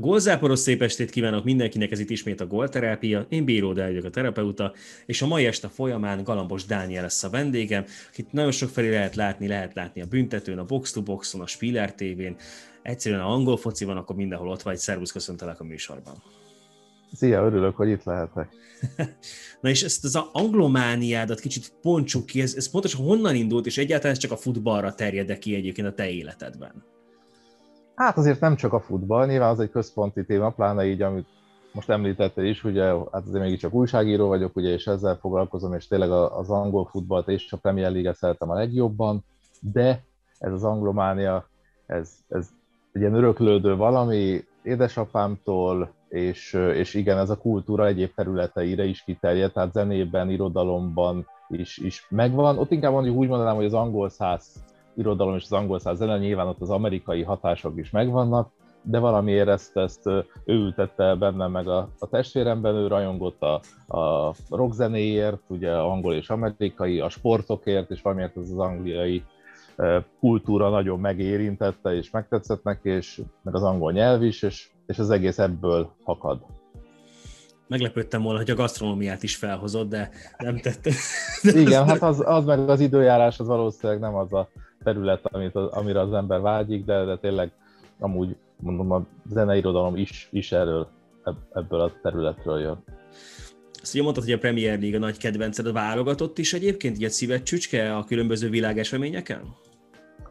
Gólzáporos szép estét kívánok mindenkinek, ez itt ismét a Gólterápia, én Bíró Dávid, a terapeuta, és a mai este folyamán Galambos Dániel lesz a vendégem, akit nagyon sokfelé lehet látni a Büntetőn, a Box to Boxon, a Spiller TV-n, egyszerűen a angol foci van, akkor mindenhol ott vagy, szervusz, köszöntelek a műsorban. Szia, örülök, hogy itt lehetek. Na és ezt az anglomániádat kicsit pontsuk ki, ez pontosan honnan indult, és egyáltalán ez csak a futballra terjed ki egyébként a te életedben? Hát azért nem csak a futball, nyilván az egy központi téma, pláne így, amit most említettél is, ugye, hát azért mégiscsak újságíró vagyok, ugye, és ezzel foglalkozom, és tényleg az angol futballt és a Premier League-et szeretem a legjobban, de ez az anglománia, ez egy ilyen öröklődő valami, édesapámtól, és igen, ez a kultúra egyéb területeire is kiterjed, tehát zenében, irodalomban is megvan. Ott inkább mondjuk úgy mondanám, hogy az angol száz irodalom és az angol száz zene, nyilván ott az amerikai hatások is megvannak, de valamiért ezt ő ültette bennem meg a testvéremben, ő rajongott a rockzenéért, ugye angol és amerikai, a sportokért, és valamiért az angliai kultúra nagyon megérintette és megtetszett neki, és meg az angol nyelv is, és az egész ebből fakad. Meglepődtem volna, hogy a gasztronómiát is felhozott, de nem tettem. Igen, hát az meg az időjárás, az valószínűleg nem az a terület, amire az ember vágyik, de tényleg amúgy mondom, a zeneirodalom is erről, ebből a területről jön. Azt ugye mondtad, hogy a Premier League a nagy kedvenced, a válogatott is egyébként, így egy szíved csücske a különböző világeseményeken?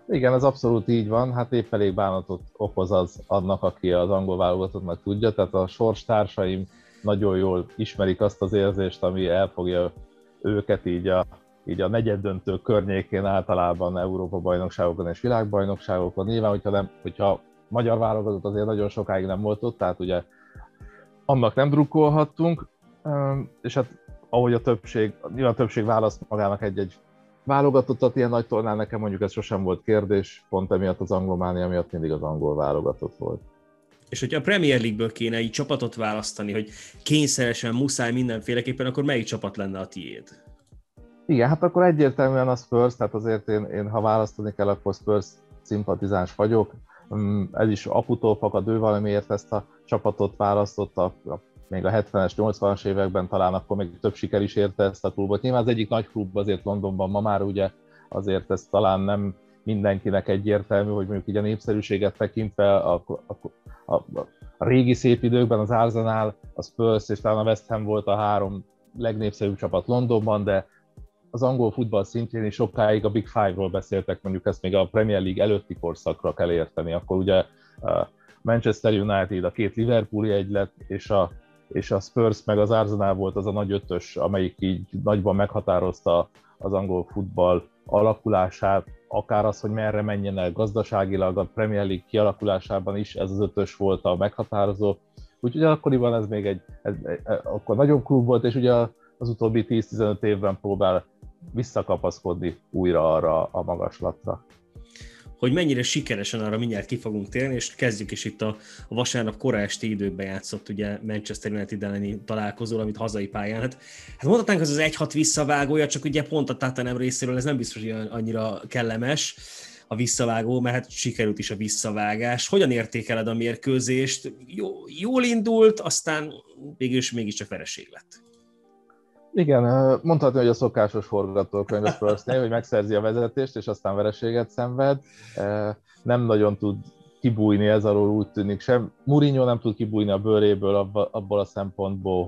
Igen, ez abszolút így van, hát épp elég bánatot okoz az annak, aki az angol válogatottnak tudja, tehát a sorstársaim nagyon jól ismerik azt az érzést, ami elfogja őket így a negyeddöntő környékén általában Európa-bajnokságokon és világbajnokságokon. Nyilván, hogyha magyar válogatott azért nagyon sokáig nem volt ott, tehát ugye annak nem drukkolhattunk, és hát ahogy a többség választ magának egy válogatottat ilyen nagy tornán, nekem mondjuk ez sosem volt kérdés, pont emiatt az anglománia miatt mindig az angol válogatott volt. És hogyha a Premier League-ből kéne így csapatot választani, hogy kényszeresen, muszáj mindenféleképpen, akkor melyik csapat lenne a tiéd? Igen, hát akkor egyértelműen a Spurs, tehát azért én ha választani kell, akkor Spurs szimpatizáns vagyok. Ez is aputól fakad, ő valamiért ezt a csapatot választotta, még a 70-es, 80-as években talán akkor még több siker is érte ezt a klubot. Nyilván az egyik nagy klub azért Londonban ma már, ugye azért ez talán nem mindenkinek egyértelmű, hogy mondjuk így a népszerűséget tekintve a régi szép időkben az Arsenal, a Spurs és talán a West Ham volt a három legnépszerűbb csapat Londonban, de az angol futball szintjén is sokáig a Big Five-ról beszéltek, mondjuk ezt még a Premier League előtti korszakra kell érteni, akkor ugye a Manchester United, a két Liverpooli egylet, és a Spurs meg az Arsenal volt az a nagy ötös, amelyik így nagyban meghatározta az angol futball alakulását, akár az, hogy merre menjen el gazdaságilag, a Premier League kialakulásában is ez az ötös volt a meghatározó. Úgyhogy akkoriban ez még akkor nagyobb klub volt, és ugye az utóbbi 10-15 évben próbál visszakapaszkodni újra arra a magaslatra. Hogy mennyire sikeresen, arra mindjárt ki fogunk térni, és kezdjük is itt a vasárnap kora esti időben játszott ugye Manchester United elleni találkozóra, amit hazai pályán. Hát mondhatnánk, hogy az 1-6 visszavágója, csak ugye pont a Tottenham részéről ez nem biztos, hogy annyira kellemes a visszavágó, mert hát sikerült is a visszavágás. Hogyan értékeled a mérkőzést? Jól indult, aztán mégiscsak vereség lett. Igen, mondhatni, hogy a szokásos forgatókönyv a Spursnél, hogy megszerzi a vezetést, és aztán vereséget szenved. Nem nagyon tud kibújni ez alól, úgy tűnik sem. Mourinho nem tud kibújni a bőréből abból a szempontból,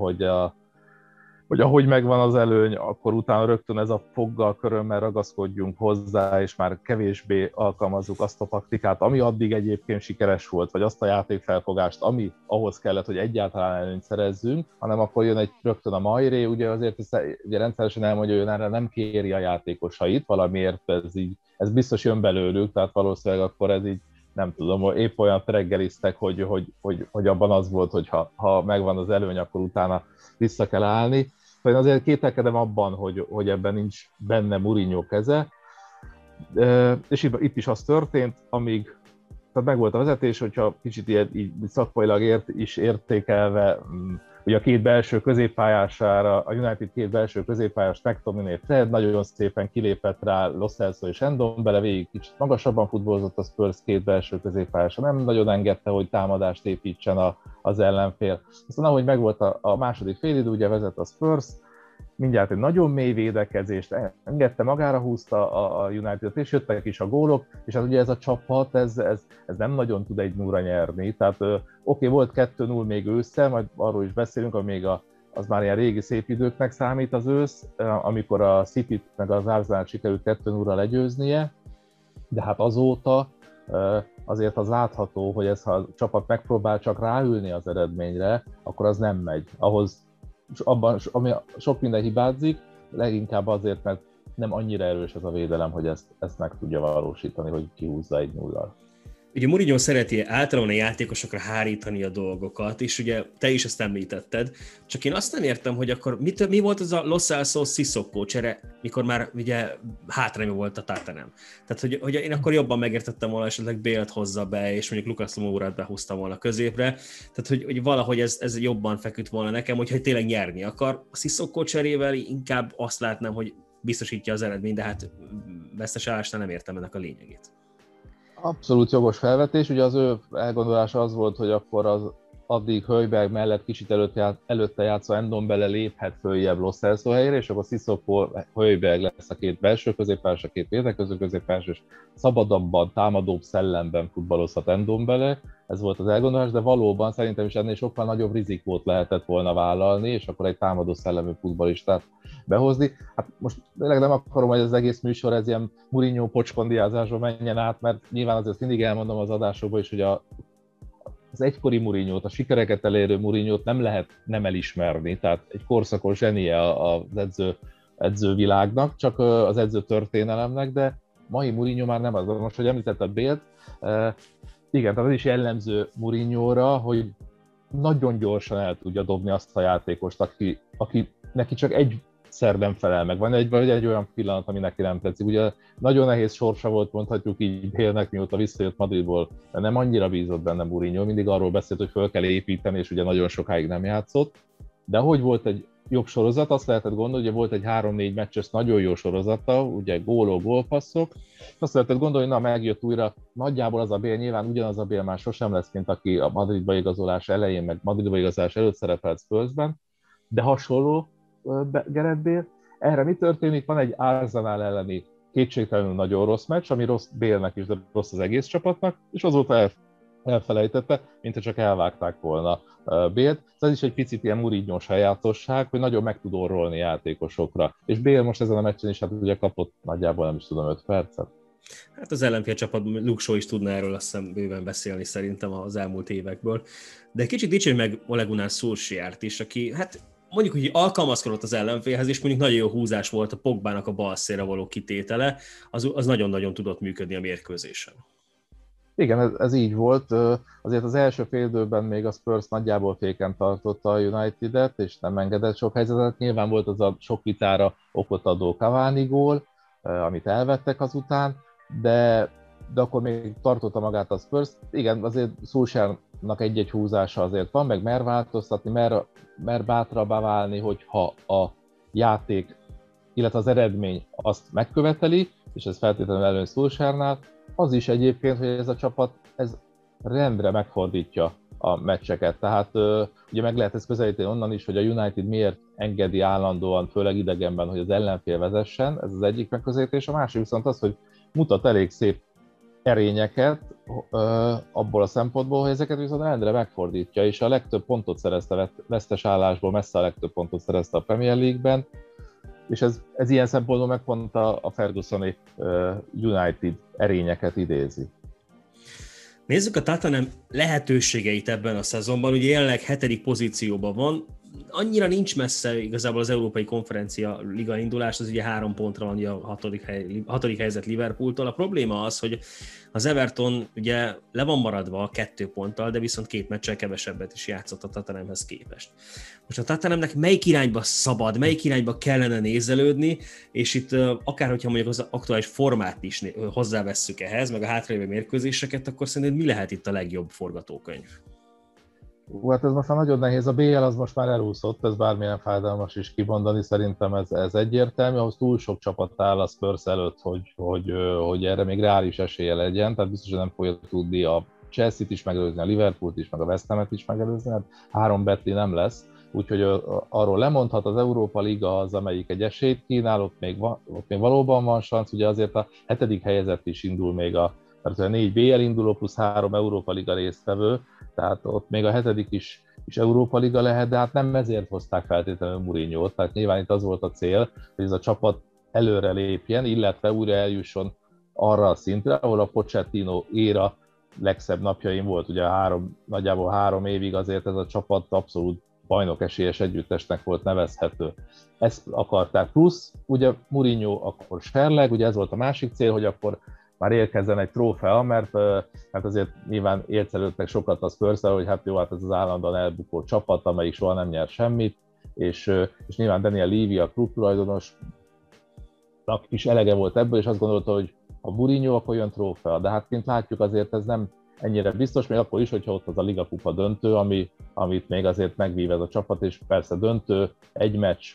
hogy ahogy megvan az előny, akkor utána rögtön ez a foggal, körömmel ragaszkodjunk hozzá, és már kevésbé alkalmazzuk azt a taktikát, ami addig egyébként sikeres volt, vagy azt a játékfelfogást, ami ahhoz kellett, hogy egyáltalán előnyt szerezzünk, hanem akkor jön rögtön a majré, ugye azért ugye rendszeresen elmondja, hogy erre nem kéri a játékosait, valamiért ez biztos jön belőlük, tehát valószínűleg akkor ez így, nem tudom, épp olyan reggeliztek, hogy abban az volt, hogy ha megvan az előny, akkor utána vissza kell állni. Én azért kételkedem abban, hogy ebben nincs benne Mourinho keze, és itt is az történt, amíg tehát megvolt a vezetés, hogyha kicsit így szakmailag is értékelve, hogy a két belső középpályására, a United két belső középpályás McTominay nagyon szépen kilépett rá Lo Celso és Ndombele, végig kicsit magasabban futbolzott a Spurs két belső középpályása, nem nagyon engedte, hogy támadást építsen az ellenfél. Aztán ahogy megvolt a második félidő, ugye vezet a Spurs, mindjárt egy nagyon mély védekezést engedte, magára húzta a United-et, és jöttek is a gólok, és hát ugye ez a csapat, ez nem nagyon tud 1-0-ra nyerni, tehát oké, volt 2-0 még ősszel, majd arról is beszélünk, ami még az már ilyen régi szép időknek számít az ősz, amikor a Cityt meg az Arsenalt sikerült 2-0-ra legyőznie, de hát azóta azért az látható, hogy ez, ha a csapat megpróbál csak ráülni az eredményre, akkor az nem megy, ahhoz abban, ami sok minden hibázik, leginkább azért, mert nem annyira erős ez a védelem, hogy ezt meg tudja valósítani, hogy kihúzza 1-0-ra. Ugye Mourinho szereti általában a játékosokra hárítani a dolgokat, és ugye te is ezt említetted, csak én azt nem értem, hogy akkor mi volt az a Lo Celso Sissoko csere, mikor már ugye hátrány volt a Tottenham. Tehát, hogy én akkor jobban megértettem volna, esetleg Bale-t hozza be, és mondjuk Lucas Moura-t behúzta volna középre, tehát hogy valahogy ez jobban feküdt volna nekem, hogyha tényleg nyerni akar. A Sissoko cserével inkább azt látnám, hogy biztosítja az eredményt, de hát vesztes állásnál nem értem ennek a lényegét. Abszolút jogos felvetés, ugye az ő elgondolása az volt, hogy akkor az addig Højbjerg mellett kicsit előtte játszó Ndombele léphet följebb Lo Celso helyére, és akkor Sissoko Højbjerg lesz a két belső középpályás, a két védekező középpályás, és szabadabban, támadóbb szellemben futballozhat Ndombele, ez volt az elgondolás, de valóban szerintem is ennél sokkal nagyobb rizikót lehetett volna vállalni, és akkor egy támadó szellemű futballistát behozni. Hát most tényleg nem akarom, hogy az egész műsor ez ilyen Mourinho pocskondiázásba menjen át, mert nyilván azért mindig elmondom az adásokban is, hogy az egykori Mourinho-t, a sikereket elérő Mourinho-t nem lehet nem elismerni, tehát egy korszakos zsenie az edzővilágnak, csak az edző történelemnek, de mai Mourinho már nem az. Most, hogy említett a Bale-t, igen, tehát ez is jellemző Mourinho-ra, hogy nagyon gyorsan el tudja dobni azt a játékost, aki neki csak egyszer nem felel meg, van egy olyan pillanat, ami neki nem tetszik. Ugye nagyon nehéz sorsa volt, mondhatjuk így Bale-nek, mióta visszajött Madridból, de nem annyira bízott benne Mourinho, mindig arról beszélt, hogy föl kell építeni, és ugye nagyon sokáig nem játszott. De hogy volt egy jobb sorozat, azt lehetett gondolni, hogy volt egy 3-4 meccses nagyon jó sorozata, ugye gólpasszok, azt lehetett gondolni, hogy megjött újra nagyjából az a Bale, nyilván ugyanaz a Bale már sosem lesz, mint aki a Madridba igazolás elején, meg Madridba igazolás előtt szerepelt Spurs-ben, de hasonló Gareth Bale. Erre mi történik? Van egy Arsenal elleni kétségtelenül nagyon rossz meccs, ami rossz Bale-nek is, de rossz az egész csapatnak, és azóta elfelejtette, mintha csak elvágták volna Bale-t. Ez is egy picit ilyen Mourinho sajátosság, hogy nagyon meg tud orrolni játékosokra. És Bale most ezen a meccsen is hát ugye kapott nagyjából nem is tudom 5 percet. Hát az ellenfél csapat Luksó is tudna erről azt hiszem bőven beszélni szerintem az elmúlt évekből. De kicsit dicsérj meg Ole Gunnar Solskjært is, aki hát mondjuk, hogy alkalmazkodott az ellenfélhez, és mondjuk nagyon jó húzás volt a Pogbának a balszélre való kitétele, az nagyon-nagyon tudott működni a mérkőzésen. Igen, ez így volt. Azért az első fél időben még a Spurs nagyjából féken tartotta a United-et, és nem engedett sok helyzetet. Nyilván volt az a sok vitára okot adó Cavani gól, amit elvettek azután, de akkor még tartotta magát a Spurs. Igen, azért Solskjærnak egy-egy húzása azért van, meg mer változtatni, mer bátrabbá válni, hogyha a játék, illetve az eredmény azt megköveteli, és ez feltétlenül előny Solskjærnál. Az is egyébként, hogy ez a csapat rendre megfordítja a meccseket. Tehát ugye meg lehet ezt közelíteni onnan is, hogy a United miért engedi állandóan, főleg idegenben, hogy az ellenfél vezessen, ez az egyik megközelítés. A másik viszont az, hogy mutat elég szép erényeket abból a szempontból, hogy ezeket viszont rendre megfordítja, és a legtöbb pontot szerezte, vesztes állásból messze a legtöbb pontot szerezte a Premier League-ben, és ez ilyen szempontból megmondta a Ferguson-i United erényeket idézi. Nézzük a Tottenham lehetőségeit ebben a szezonban, ugye jelenleg 7. pozícióban van, annyira nincs messze igazából az Európai Konferencia Liga indulás, az ugye 3 pontra van a 6. helyzet Liverpooltól. A probléma az, hogy az Everton ugye le van maradva 2 ponttal, de viszont 2 meccsel kevesebbet is játszott a Tottenhamhez képest. Most a Tottenhamnek melyik irányba szabad, melyik irányba kellene nézelődni, és itt akárhogyha mondjuk az aktuális formát is hozzávesszük ehhez, meg a hátralévő mérkőzéseket, akkor szerinted mi lehet itt a legjobb forgatókönyv? Hát ez most már nagyon nehéz, a BL az most már elúszott, ez bármilyen fájdalmas is kimondani, szerintem ez egyértelmű, ahhoz túl sok csapat áll a Spurs előtt, hogy erre még reális esélye legyen, tehát biztos, hogy nem fogja tudni a Chelsea-t is megelőzni, a Liverpoolt is, meg a West Ham-et is megelőzni, hát 3 betli nem lesz, úgyhogy arról lemondhat, az Európa Liga az, amelyik egy esélyt kínál, ott még valóban van szansz, ugye azért a 7. helyezett is indul még tehát a 4 BL induló plusz 3 Európa Liga résztvevő, tehát ott még a 7. is Európa Liga lehet, de hát nem ezért hozták feltétlenül Mourinho-t, tehát nyilván itt az volt a cél, hogy ez a csapat előre lépjen, illetve újra eljusson arra a szintre, ahol a Pochettino éra legszebb napjaim volt, ugye nagyjából 3 évig azért ez a csapat abszolút bajnok esélyes együttesnek volt nevezhető. Ezt akarták, plusz ugye Mourinho akkor serleg, ugye ez volt a másik cél, hogy akkor már érkezzen egy trófea, mert hát azért nyilván ércelődtek sokat a Spurszel, hogy hát jó, hát ez az állandóan elbukó csapat, amelyik soha nem nyer semmit, és nyilván Daniel Levy, a klubtulajdonosnak is elege volt ebből, és azt gondolta, hogy a Mourinho, akkor jön trófea, de hát kint látjuk azért ez nem ennyire biztos, még akkor is, hogyha ott az a Liga Kupa döntő, amit még azért megvív ez a csapat, és persze döntő, egy meccs,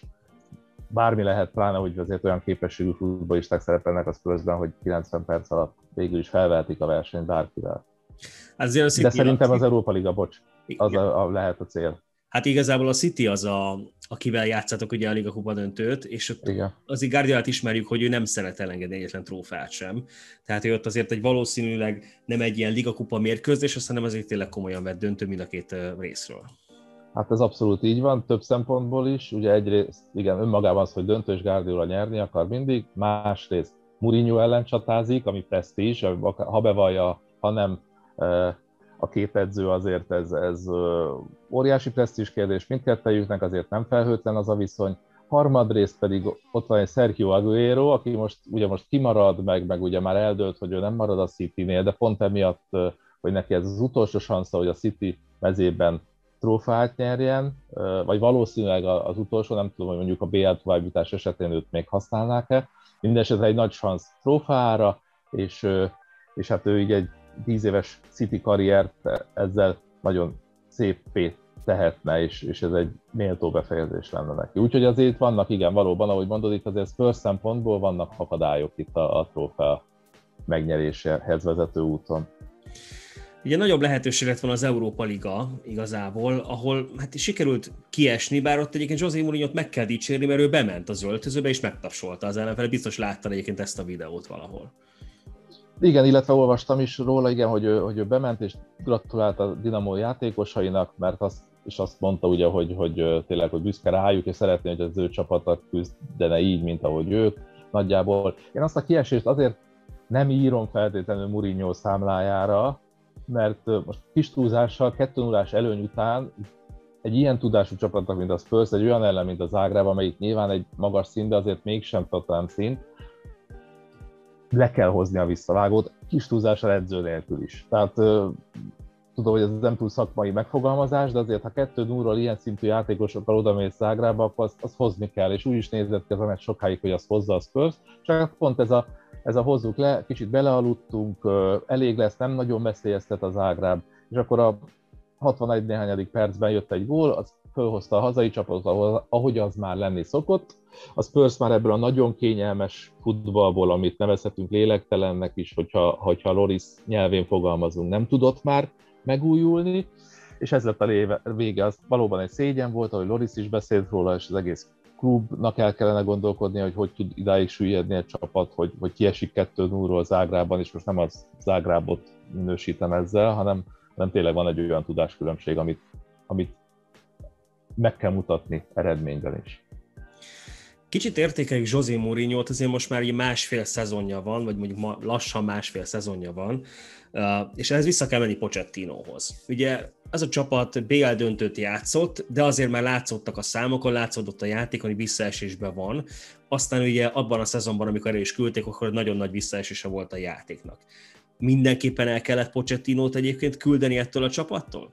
bármi lehet, pláne úgy azért olyan képességű futballisták szerepelnek a Spursben, hogy 90 perc alatt végül is felvehetik a versenyt bárkivel. De szerintem az Európa Liga, bocs, az lehet a cél. Hát igazából a City az, akivel játszatok ugye a Liga Kupa döntőt, és ott azért Guardiolát ismerjük, hogy ő nem szeret elengedni egyetlen trófeát sem. Tehát ő ott azért egy valószínűleg nem egy ilyen Liga Kupa mérkőzés, aztán nem azért tényleg komolyan vett döntő mind a két részről. Hát ez abszolút így van, több szempontból is. Ugye egyrészt, igen, önmagában az, hogy döntő, és Guardiola nyerni akar mindig, másrészt Mourinho ellen csatázik, ami presztízs, ha bevallja, ha nem, a két edző azért ez óriási presztízs kérdés mindkettejüknek, azért nem felhőtlen az a viszony. Harmadrészt pedig ott van egy Sergio Aguero, aki most kimarad, meg ugye már eldőlt, hogy ő nem marad a Citynél, de pont emiatt, hogy neki ez az utolsó sansza, hogy a City mezében trófeát nyerjen, vagy valószínűleg az utolsó, nem tudom, hogy mondjuk a BL továbbjutás esetén őt még használnák-e. Mindenesetre egy nagy szansz trófeára, és hát ő így egy 10 éves City karriert ezzel nagyon széppé tehetne, és ez egy méltó befejezés lenne neki. Úgyhogy azért vannak, igen, valóban, ahogy mondod, itt azért Spurs szempontból vannak akadályok itt a trófea megnyeréséhez vezető úton. Ugye nagyobb lehetőség lett van az Európa Liga igazából, ahol hát sikerült kiesni, bár ott egyébként José Mourinho-t meg kell dicsérni, mert ő bement az öltözőbe és megtapsolta az ellenfelet, biztos láttad egyébként ezt a videót valahol. Igen, illetve olvastam is róla, igen, hogy ő bement és gratulált a Dinamo játékosainak, mert azt mondta ugye, hogy tényleg, hogy büszke rájuk, és szeretné, hogy az ő csapata küzdene így, mint ahogy ők nagyjából. Én azt a kiesést azért nem írom feltétlenül Mourinho számlájára, mert most kis túlzással 2-0-ás előny után egy ilyen tudású csapatnak, mint a Spurs, egy olyan ellen, mint a Zágráb, amelyik nyilván egy magas szint, de azért mégsem Tottenham szint, le kell hozni a visszavágót, kis túlzással edző nélkül is. Tehát tudom, hogy ez nem túl szakmai megfogalmazás, de azért, ha 2-0-ról ilyen szintű játékosokkal odamész Zágrába, akkor azt hozni kell, és úgy is nézett ki az ember sokáig, hogy azt hozza a Spurs, csak pont ez a hozzuk le, kicsit belealudtunk, elég lesz, nem nagyon veszélyeztet a Zágráb. És akkor a 61 néhányadik percben jött egy gól, az fölhozta a hazai csapatot, ahogy az már lenni szokott. A Spurs már ebből a nagyon kényelmes futballból, amit nevezhetünk lélektelennek is, hogyha Lloris nyelvén fogalmazunk, nem tudott már megújulni, és ez lett a vége. Az valóban egy szégyen volt, ahogy Lloris is beszélt róla, és az egész klubnak el kellene gondolkodni, hogy tud idáig süllyedni egy csapat, hogy kiesik 2-0-ról Zágrában, és most nem az Zágrábot minősítem ezzel, hanem tényleg van egy olyan tudáskülönbség, amit meg kell mutatni eredményben is. Kicsit értékeljük José Mourinho-t, azért most már másfél szezonja van, vagy mondjuk lassan másfél szezonja van, és ehhez vissza kell menni Pochettinohoz. Ugye az a csapat BL döntőt játszott, de azért már látszottak a számokon, látszódott a játékon, hogy visszaesésben van. Aztán ugye abban a szezonban, amikor erre is küldték, akkor nagyon nagy visszaesése volt a játéknak. Mindenképpen el kellett Pochettinót egyébként küldeni ettől a csapattól?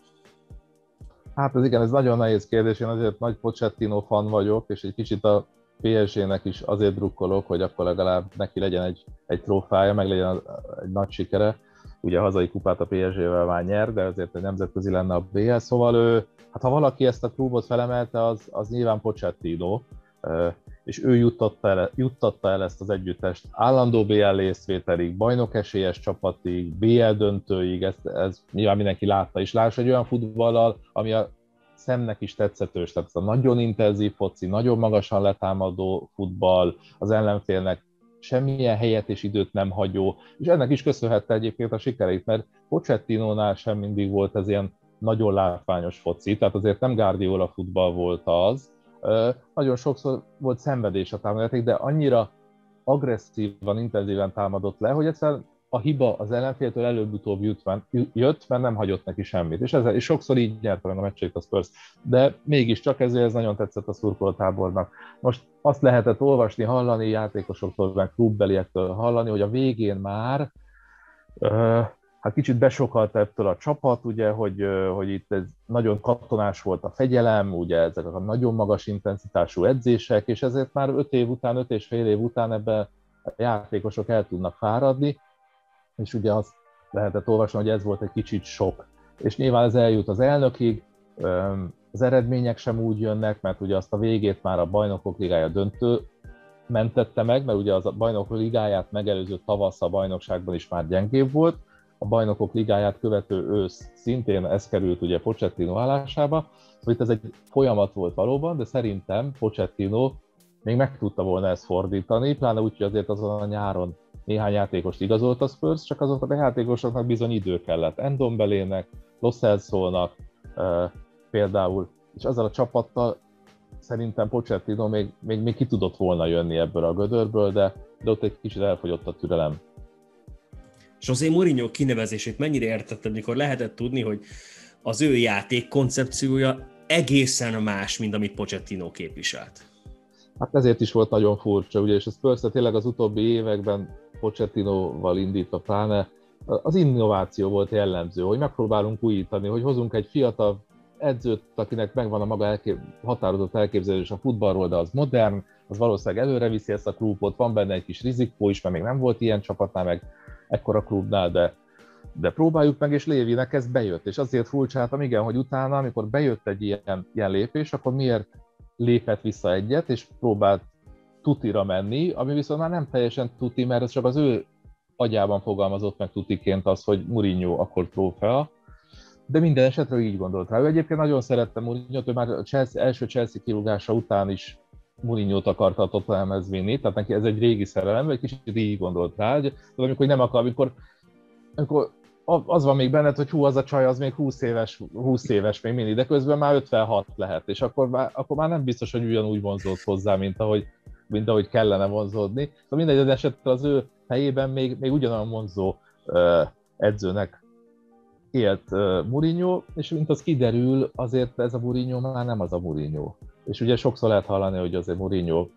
Hát ez igen, ez nagyon nehéz kérdés, én azért nagy Pochettino fan vagyok, és egy kicsit a PSG-nek is azért drukkolok, hogy akkor legalább neki legyen egy trófája, meg legyen egy nagy sikere. ugye a hazai kupát a PSG-vel már nyer, de azért egy nemzetközi lenne a BL, szóval ő, hát ha valaki ezt a klubot felemelte, az nyilván Pochettino, és ő juttatta el ezt az együttest állandó BL részvételig, bajnokesélyes csapatig, BL döntőig, ez nyilván mindenki látta is. Láss egy olyan futballal, ami a szemnek is tetszetős, tehát ez a nagyon intenzív foci, nagyon magasan letámadó futball, az ellenfélnek semmilyen helyet és időt nem hagyó, és ennek is köszönhette egyébként a sikereit, mert Pochettinónál sem mindig volt ez ilyen nagyon látványos foci, tehát azért nem Guardiola futball volt az, nagyon sokszor volt szenvedés a támadjáték, de annyira agresszívan, intenzíven támadott le, hogy egyszerűen a hiba az ellenféltől előbb-utóbb jött, mert nem hagyott neki semmit. És sokszor így nyerte meg a meccsét a Spurs. De mégiscsak ezért ez nagyon tetszett a szurkolótábornak. Most azt lehetett olvasni, hallani játékosoktól, meg klubbeliektől hallani, hogy a végén már hát kicsit besokalta ettől a csapat, ugye, hogy itt ez nagyon katonás volt a fegyelem, ugye ezek a nagyon magas intenzitású edzések, és ezért már 5 és fél év után ebben a játékosok el tudnak fáradni, és ugye azt lehetett olvasni, hogy ez volt egy kicsit sok. És nyilván ez eljut az elnökig, az eredmények sem úgy jönnek, mert ugye azt a végét már a Bajnokok Ligája döntő mentette meg, mert ugye az a Bajnokok Ligáját megelőző tavasz a bajnokságban is már gyengébb volt, a Bajnokok Ligáját követő ősz szintén ez került ugye Pochettino állásába, szóval itt ez egy folyamat volt valóban, de szerintem Pochettino még meg tudta volna ezt fordítani, pláne úgy, hogy azért azon a nyáron néhány játékost igazolt a Spurs, csak azoknak a játékosoknak bizony idő kellett. Ndombelének, Lo Celsonak például, és azzal a csapattal szerintem Pochettino még ki tudott volna jönni ebből a gödörből, de ott egy kicsit elfogyott a türelem. José Mourinho kinevezését mennyire értetted, mikor lehetett tudni, hogy az ő játék koncepciója egészen más, mint amit Pochettino képviselt? Hát ezért is volt nagyon furcsa, ugye, és a Spurs tényleg az utóbbi években Pochettinoval indítva pláne az innováció volt jellemző, hogy megpróbálunk újítani, hogy hozunk egy fiatal edzőt, akinek megvan a maga határozott elképzelés a futballról, de az modern, az valószínűleg előre viszi ezt a klubot, van benne egy kis rizikó is, mert még nem volt ilyen csapatnál, meg ekkora klubnál, de próbáljuk meg, és Lévinek ez bejött, és azért furcsáltam, igen, hogy utána, amikor bejött egy ilyen lépés, akkor miért lépett vissza egyet, és próbált tutira menni, ami viszont már nem teljesen tuti, mert ez csak az ő agyában fogalmazott meg tutiként az, hogy Mourinho akkor trófea, de minden esetre így gondolt rá. Ő egyébként nagyon szerette Mourinho-t, ő már első Chelsea kirúgása után is Mourinho-t akarta a Tottenhamhez vinni, tehát neki ez egy régi szerelem, vagy kicsit így gondolt rá, hogy amikor nem akar, amikor az van még benned, hogy az a csaj, az még 20 éves még mindig, de közben már 56 lehet, és akkor már nem biztos, hogy ugyanúgy vonzódsz hozzá, mint ahogy kellene vonzódni. De mindegy esetre az ő helyében még ugyanolyan vonzó edzőnek élt Mourinho, és mint az kiderül, azért ez a Mourinho már nem az a Mourinho. És ugye sokszor lehet hallani, hogy azért Mourinho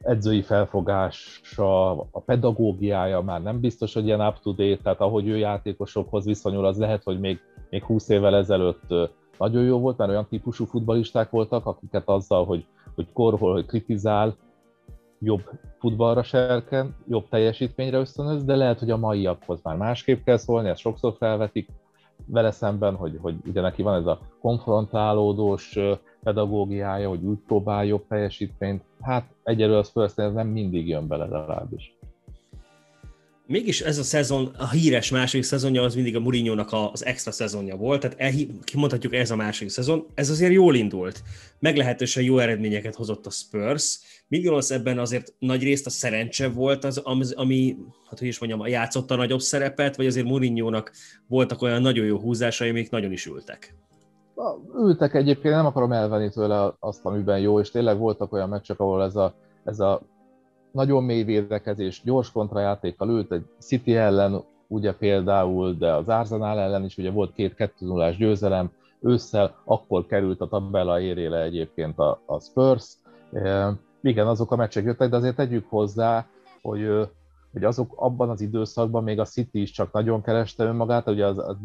edzői felfogása, a pedagógiája már nem biztos, hogy ilyen up-to-date, tehát ahogy ő játékosokhoz viszonyul, az lehet, hogy még 20 évvel ezelőtt nagyon jó volt, mert olyan típusú futballisták voltak, akiket azzal, hogy korhol, hogy kritizál, jobb futballra serken, jobb teljesítményre ösztönöz, de lehet, hogy a maiakhoz már másképp kell szólni, ezt sokszor felvetik vele szemben, hogy ugye neki van ez a konfrontálódós pedagógiája, hogy úgy próbál jobb teljesítményt, hát egyelőre az Spurs-nél nem mindig jön bele legalábbis. Mégis ez a szezon, a híres második szezonja, az mindig a Mourinho-nak az extra szezonja volt, tehát kimondhatjuk, ez a második szezon, ez azért jól indult. Meglehetősen jó eredményeket hozott a Spurs, Mignolos ebben azért nagy részt a szerencse volt, ami, hát hogy is mondjam, játszotta a nagyobb szerepet, vagy azért Mourinho-nak voltak olyan nagyon jó húzásai, amik nagyon is ültek. Ültek egyébként, nem akarom elvenni tőle azt, amiben jó, és tényleg voltak olyan meccsek, ahol ez a nagyon mély védekezés, gyors kontrajátékkal ült, egy City ellen ugye például, de az Arsenal ellen is ugye volt 2-0-ás győzelem ősszel, akkor került a tabella érére egyébként a Spurs. Igen, azok a meccsek jöttek, de azért tegyük hozzá, hogy azok abban az időszakban még a City is csak nagyon kereste önmagát, ugye az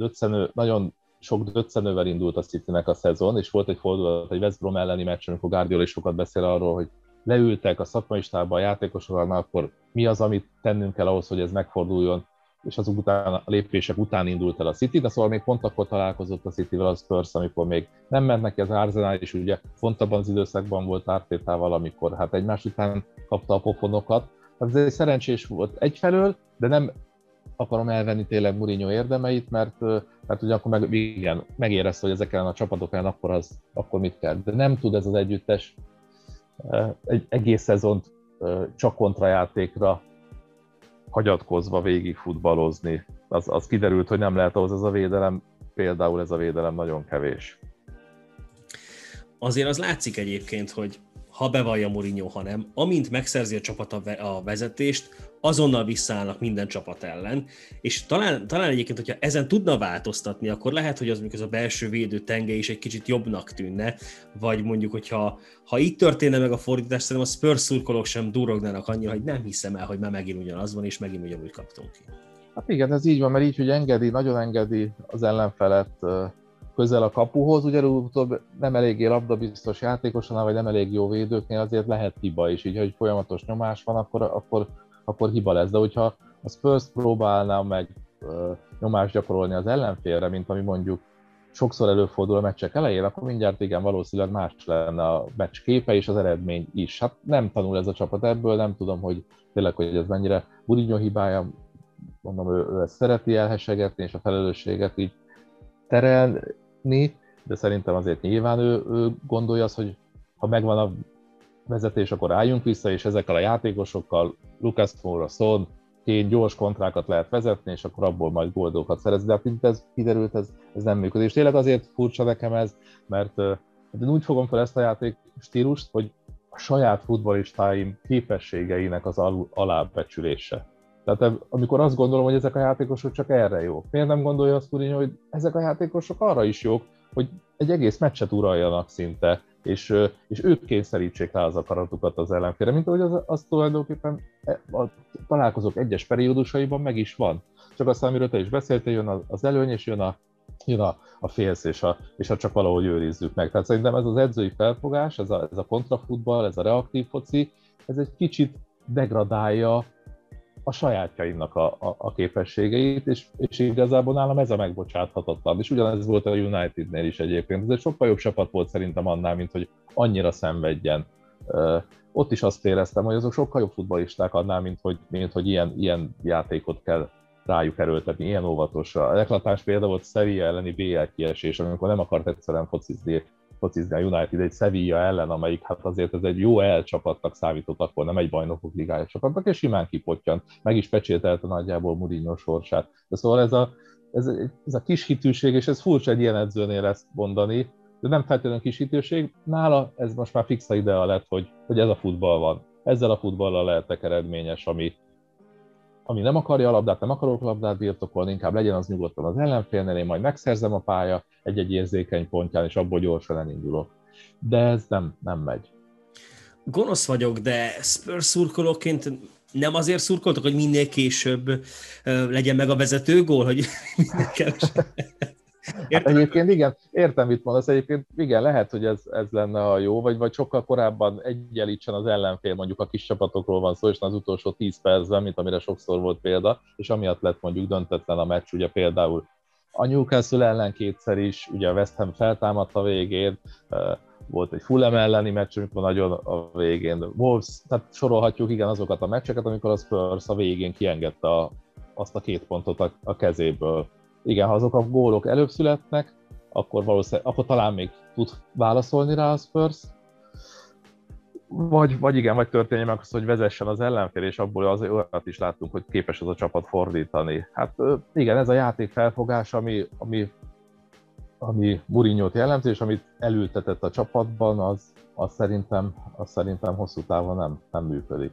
nagyon sok döccenővel indult a Citynek a szezon, és volt egy fordulat, egy West Brom elleni meccs, amikor Guardiola is sokat beszél arról, hogy leültek a szakmai stábban a játékosoknak, akkor mi az, amit tennünk kell ahhoz, hogy ez megforduljon. és azok után, a lépések után indult el a City, de szóval még pont akkor találkozott a Cityvel a Spurs, amikor még nem ment neki az Arsenal, és ugye pont abban az időszakban volt Artétával, amikor hát egymás után kapta a pofonokat. Ez egy szerencsés volt egyfelől, de nem akarom elvenni tényleg Mourinho érdemeit, mert ugyanakkor meg, igen, megérezte, hogy ezek ellen a csapatok ellen akkor mit kell. De nem tud ez az együttes egy egész szezont csak kontrajátékra hagyatkozva végig futballozni. Az kiderült, hogy nem lehet ahhoz ez a védelem, például ez a védelem nagyon kevés. Azért az látszik egyébként, hogy ha bevallja Mourinho, ha nem, amint megszerzi a csapat a vezetést, azonnal visszaállnak minden csapat ellen, és talán egyébként, hogyha ezen tudna változtatni, akkor lehet, hogy az, mikor a belső védő tenge is egy kicsit jobbnak tűnne, vagy mondjuk, hogyha így történne meg a fordítás, szerintem a Spurs szurkolók sem durognának annyira, hogy nem hiszem el, hogy már megint ugyanaz van, és megint ugyanúgy kaptunk ki. Hát igen, ez így van, mert így, hogy nagyon engedi az ellenfelet közel a kapuhoz, ugyanúgy nem eléggé labdabiztos játékosnál, vagy nem elég jó védőknél, azért lehet hiba is, így, hogy folyamatos nyomás van, akkor hiba lesz. De hogyha a Spurs próbálná meg nyomást gyakorolni az ellenfélre, mint ami mondjuk sokszor előfordul a meccsek elején, akkor mindjárt igen, valószínűleg más lenne a meccs képe és az eredmény is. Hát nem tanul ez a csapat ebből, nem tudom, hogy tényleg, hogy ez mennyire Mourinho hibája, mondom, ő ezt szereti elhesegetni, és a felelősséget így terelni, de szerintem azért nyilván ő gondolja azt, hogy ha megvan a vezetés, akkor álljunk vissza, és ezekkel a játékosokkal Lucas Moura, Son, két gyors kontrákat lehet vezetni, és akkor abból majd góldókat szerezni, de mint ez kiderült, ez nem működik. És tényleg azért furcsa nekem ez, mert én úgy fogom fel ezt a játék stílust, hogy a saját futballistáim képességeinek az alábecsülése. Tehát amikor azt gondolom, hogy ezek a játékosok csak erre jók, miért nem gondolja azt Mourinho, hogy ezek a játékosok arra is jók, hogy egy egész meccset uraljanak szinte, és ők kényszerítsék rá az akaratukat az ellenfélre, mint ahogy az tulajdonképpen a találkozók egyes periódusaiban meg is van. Csak aztán, amiről te is beszéltél, jön az előny, és jön a félsz, és csak valahogy őrizzük meg. Tehát szerintem ez az edzői felfogás, ez a kontrafutball, ez a reaktív foci, ez egy kicsit degradálja a sajátjaimnak a képességeit, és igazából nálam ez a megbocsáthatatlan. És ugyanez volt a Unitednél is egyébként. Ez egy sokkal jobb csapat volt szerintem annál, mint hogy annyira szenvedjen. Ott is azt éreztem, hogy azok sokkal jobb futballisták annál, mint hogy ilyen játékot kell rájuk erőltetni, ilyen óvatosra. Eklatáns példa volt Sevilla elleni BL kiesés, amikor nem akart egyszerűen focizni a United egy Sevilla ellen, amelyik hát azért ez egy jó elcsapatnak számított, akkor nem egy bajnokok ligája csapatnak, és simán kipottyant, meg is pecsételte nagyjából Mourinho sorsát. De szóval ez a kis hitűség, és ez furcsa egy ilyen edzőnél ezt mondani, de nem feltétlenül kis hitűség, nála ez most már fixa idea lett, hogy ez a futball van. Ezzel a futballal lehetek eredményes, ami nem akarja a labdát, nem akarok labdát birtokolni, inkább legyen az nyugodtan az ellenfélnél, én majd megszerzem a pálya egy-egy érzékeny pontján, és abból gyorsan elindulok. De ez nem megy. Gonosz vagyok, de Spurs szurkolóként nem azért szurkoltok, hogy minél később legyen meg a vezetőgól, hogy minél kevesebb. Hát egyébként igen, értem, mit mondasz, egyébként igen, lehet, hogy ez lenne a jó, vagy sokkal korábban egyenlítsen az ellenfél, mondjuk a kis csapatokról van szó, és az utolsó 10 percben, mint amire sokszor volt példa, és amiatt lett mondjuk döntetlen a meccs, ugye például a Newcastle ellen kétszer is, ugye a West Ham feltámadta végén, volt egy Fulham elleni meccs, amikor nagyon a végén Wolves, tehát sorolhatjuk igen azokat a meccseket, amikor a Spurs a végén kiengedte azt a 2 pontot a kezéből. Igen, ha azok a gólok előbb születnek, akkor valószínűleg, akkor talán még tud válaszolni rá a Spurs. Vagy történjen meg az, hogy vezessen az ellenfél, és abból az olyat is láttunk, hogy képes az a csapat fordítani. Hát igen, ez a játék felfogás, ami Mourinho-t jellemzi, és amit elültetett a csapatban, az szerintem hosszú távon nem működik.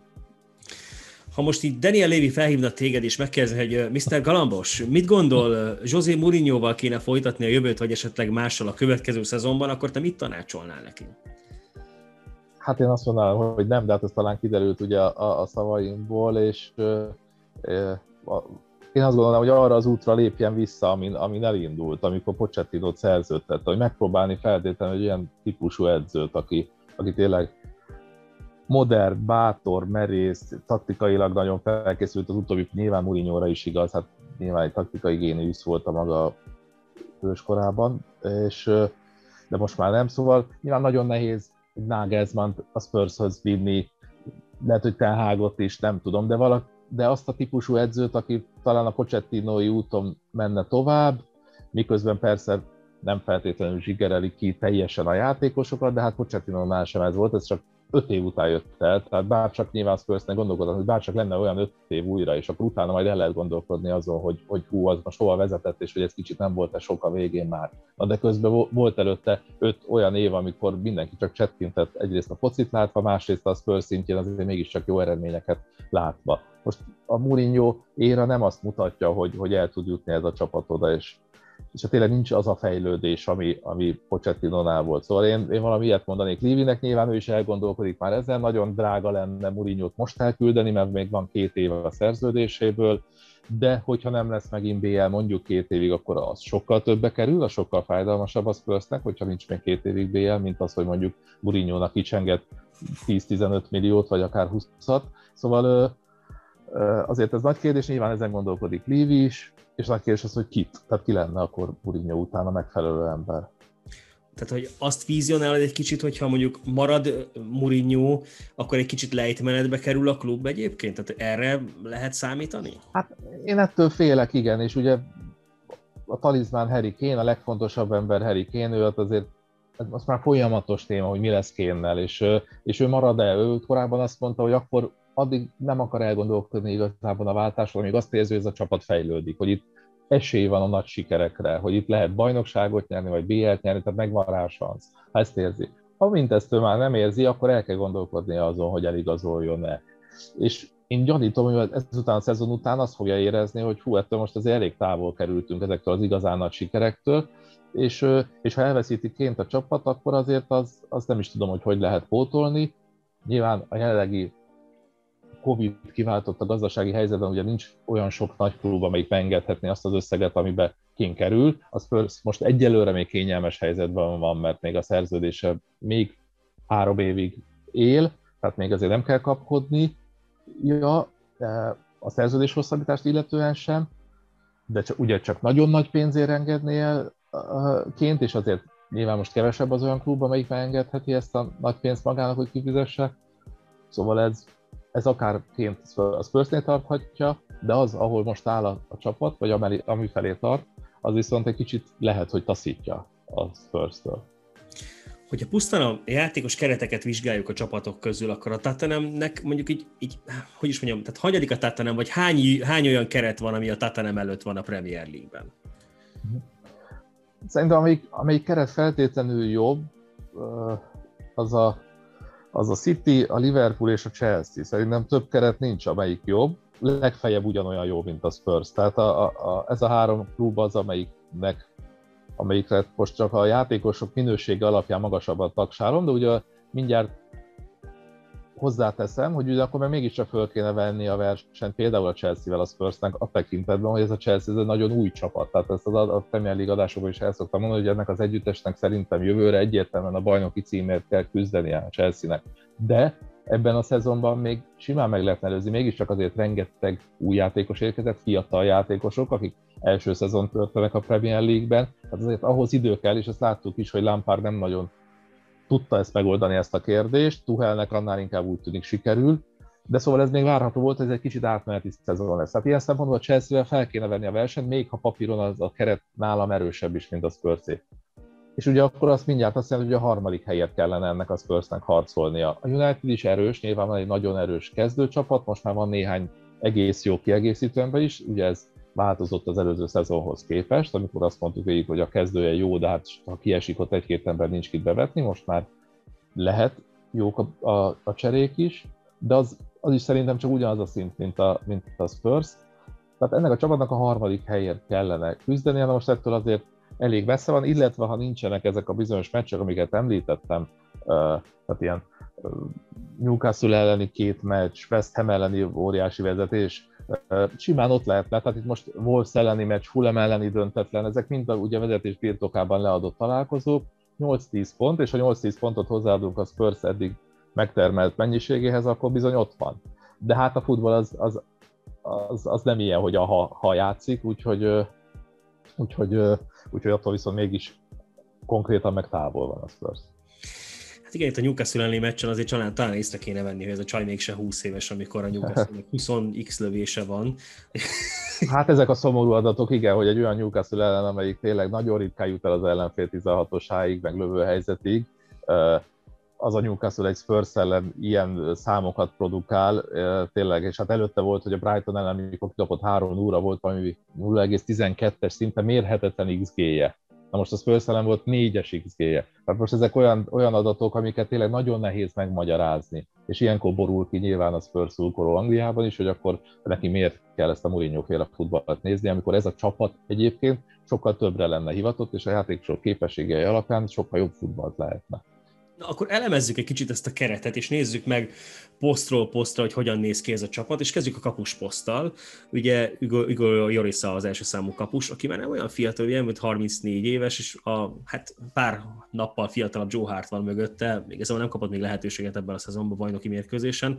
Ha most így Daniel Levy felhívna téged, és megkérdezi, hogy Mr. Galambos, mit gondol, José Mourinhoval kéne folytatni a jövőt, vagy esetleg mással a következő szezonban, akkor te mit tanácsolnál neki? Hát én azt mondanám, hogy nem, de hát ez talán kiderült ugye a szavaimból, és én azt gondolom, hogy arra az útra lépjen vissza, amin elindult, amikor Pochettinót szerződtette, hogy megpróbálni feltétlenül egy olyan típusú edzőt, aki tényleg modern, bátor, merész, taktikailag nagyon felkészült, az utóbbi nyilván Mourinho-ra is igaz, hát nyilván egy taktikai géniusz volt a maga őskorában, és de most már nem, szóval nyilván nagyon nehéz Nagelsmann-t a Spurshöz vinni, lehet, hogy Ten Hag-ot is, nem tudom, de azt a típusú edzőt, aki talán a Pochettinói úton menne tovább, miközben persze nem feltétlenül zsigereli ki teljesen a játékosokat, de hát Pochettinónál sem ez volt, ez csak 5 év után jött el, tehát bárcsak nyilván Spursnek gondolkodom, hogy bárcsak lenne olyan 5 év újra, és akkor utána majd el lehet gondolkodni azon, hogy hú, az most hova vezetett, és hogy ez kicsit nem volt-e sok a végén már. Na de közben volt előtte 5 olyan év, amikor mindenki csak csettintett, egyrészt a focit látva, másrészt a Spurs szintjén azért mégiscsak jó eredményeket látva. Most a Mourinho éra nem azt mutatja, hogy el tud jutni ez a csapat oda, és hát tényleg nincs az a fejlődés, ami Pochettinónál volt. Szóval én valami ilyet mondanék Levynek, nyilván ő is elgondolkodik már ezen, nagyon drága lenne Mourinhót most elküldeni, mert még van 2 éve a szerződéséből, de hogyha nem lesz megint BL mondjuk 2 évig, akkor az sokkal többe kerül, az sokkal fájdalmasabb a Spursnek, hogyha nincs még 2 évig BL, mint az, hogy mondjuk Mourinhónak kicsengett 10-15 milliót, vagy akár 20-at. Szóval azért ez nagy kérdés, nyilván ezen gondolkodik Levy is, és nagy kérdés az, hogy kit, tehát ki lenne akkor Mourinho után a megfelelő ember. Tehát, hogy azt vizionálod egy kicsit, hogyha mondjuk marad Mourinho, akkor egy kicsit lejtmenetbe kerül a klub egyébként? Tehát erre lehet számítani? Hát én ettől félek, igen, és ugye a talizmán Harry Kane, a legfontosabb ember Harry Kane, ő azért az már folyamatos téma, hogy mi lesz Kane-nel, és ő marad-e? Ő korábban azt mondta, hogy akkor addig nem akar elgondolkodni igazából a váltásról, még azt érzi, hogy ez a csapat fejlődik, hogy itt esély van a nagy sikerekre, hogy itt lehet bajnokságot nyerni, vagy BL-t nyerni, tehát megvan rá a szansz. Ha ezt érzi. Ha mindezt ő már nem érzi, akkor el kell gondolkodnia azon, hogy eligazoljon-e. És én gyanítom, hogy ezután a szezon után azt fogja érezni, hogy hú, ettől most azért elég távol kerültünk ezektől az igazán nagy sikerektől, és ha elveszítik Kane-t a csapat, akkor azért az nem is tudom, hogy lehet pótolni. Nyilván a jelenlegi Covid kiváltotta gazdasági helyzetben, ugye nincs olyan sok nagy klub, amelyik beengedhetné azt az összeget, amiben Kane kerül. A Spurs most egyelőre még kényelmes helyzetben van, mert még a szerződése még 3 évig él, tehát még azért nem kell kapkodni. Ja, a szerződés hosszabbítást illetően sem, de ugye csak nagyon nagy pénzért engedné el Kane-t, és azért nyilván most kevesebb az olyan klub, amelyik beengedheti ezt a nagy pénzt magának, hogy kifizesse. Szóval ez akárként a Spursnél tarthatja, de az, ahol most áll a csapat, vagy ami felé tart, az viszont egy kicsit lehet, hogy taszítja a Spurstől. Hogyha pusztán a játékos kereteket vizsgáljuk a csapatok közül, akkor a Tottenhamnek mondjuk így hogy is mondjam, tehát hanyadik a Tottenham, vagy hány olyan keret van, ami a Tottenham előtt van a Premier League-ben? Szerintem amelyik keret feltétlenül jobb, az a City, a Liverpool és a Chelsea. Szerintem több keret nincs, amelyik jobb. Legfeljebb ugyanolyan jó, mint a Spurs. Tehát ez a 3 klub az, amelyikre most csak a játékosok minősége alapján magasabbat taksálom, de ugye mindjárt hozzáteszem, hogy ugye akkor már mégiscsak föl kéne venni a versenyt például a Chelsea-vel a Spursnek a tekintetben, hogy ez a Chelsea ez egy nagyon új csapat. Tehát ezt a Premier League adásokban is el szoktam mondani, hogy ennek az együttesnek szerintem jövőre egyértelműen a bajnoki címért kell küzdenie a Chelsea-nek. De ebben a szezonban még simán meg lehetne előzni, mégiscsak azért rengeteg új játékos érkezett, fiatal játékosok, akik első szezon töltenek a Premier League-ben. Tehát azért ahhoz idő kell, és ezt láttuk is, hogy Lampard nem nagyon tudta ezt megoldani, ezt a kérdést, Tuchelnek annál inkább úgy tűnik sikerül, de szóval ez még várható volt, ez egy kicsit átmeneti szezon lesz. Tehát ilyen szempontból a Chelsea-vel fel kéne venni a versenyt, még ha papíron az a keret nálam erősebb is, mint a Spursé. És ugye akkor azt mindjárt azt jelenti, hogy a 3. helyért kellene ennek a Spursnek harcolnia. A United is erős, nyilván van egy nagyon erős kezdőcsapat, most már van néhány egész jó kiegészítő ember is, ugye ez változott az előző szezonhoz képest, amikor azt mondtuk végig, hogy a kezdője jó, de hát ha kiesik, ott 1-2 ember nincs kit bevetni, most már lehet jók a cserék is, de az is szerintem csak ugyanaz a szint, mint a Spurs. Tehát ennek a csapatnak a 3. helyért kellene küzdeni, de most ettől azért elég messze van, illetve ha nincsenek ezek a bizonyos meccsek, amiket említettem, tehát ilyen Newcastle elleni 2 meccs, West Ham elleni óriási vezetés, simán ott lehetne, tehát itt most Wolves elleni meccs, Fulham elleni döntetlen, ezek mind ugye vezetés birtokában leadott találkozók, 8-10 pont, és ha 8-10 pontot hozzáadunk a Spurs eddig megtermelt mennyiségéhez, akkor bizony ott van. De hát a futball az az nem ilyen, hogy ha játszik, úgyhogy attól viszont mégis konkrétan meg távol van a Spurs. Hát igen, itt a Newcastle elleni meccsen azért talán észre kéne venni, hogy ez a csaj mégse 20 éves, amikor a Newcastle-nek 20x lövése van. Hát ezek a szomorú adatok, igen, hogy egy olyan Newcastle ellen, amelyik tényleg nagyon ritkán jut el az ellenfél 16-osáig, meg lövőhelyzetig, az a Newcastle egy Spurs ellen ilyen számokat produkál, tényleg, és hát előtte volt, hogy a Brighton ellen, amikor kidobott 3-0-ra volt valami 0,12-es szinte mérhetetlen XG-je. Na most a Spurs ellen volt 4-es XG-je. Hát most ezek olyan adatok, amiket tényleg nagyon nehéz megmagyarázni. És ilyenkor borul ki nyilván a Spurs szurkoló Angliában is, hogy akkor neki miért kell ezt a Mourinho-féle futballt nézni, amikor ez a csapat egyébként sokkal többre lenne hivatott, és a játékosok képességei alapján sokkal jobb futballt lehetne. Na, akkor elemezzük egy kicsit ezt a keretet, és nézzük meg posztról posztra, hogy hogyan néz ki ez a csapat, és kezdjük a kapus poszttal. Ugye Hugo Lloris az első számú kapus, aki már nem olyan fiatal, ugye, mint 34 éves, és pár nappal fiatalabb Joe Hart van mögötte, még ezzel nem kapott még lehetőséget ebben a szezonban bajnoki mérkőzésen,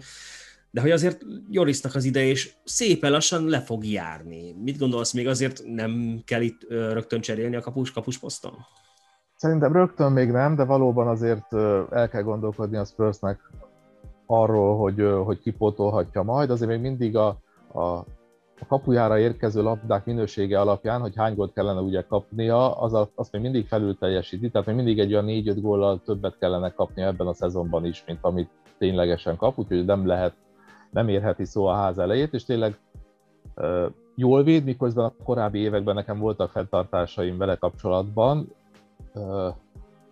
de hogy azért Llorisnak az ideje, és szépen lassan le fog járni. Mit gondolsz, még azért nem kell itt rögtön cserélni a kapus poszton? Szerintem rögtön még nem, de valóban azért el kell gondolkodni a Spursnek arról, hogy kipótolhatja majd. Azért még mindig a kapujára érkező labdák minősége alapján, hogy hány gólt kellene ugye kapnia, azt még mindig felül teljesíti, tehát még mindig egy olyan 4-5 góllal többet kellene kapnia ebben a szezonban is, mint amit ténylegesen kap, úgyhogy nem érheti szó a ház elejét, és tényleg jól véd, miközben a korábbi években nekem voltak fenntartásaim vele kapcsolatban,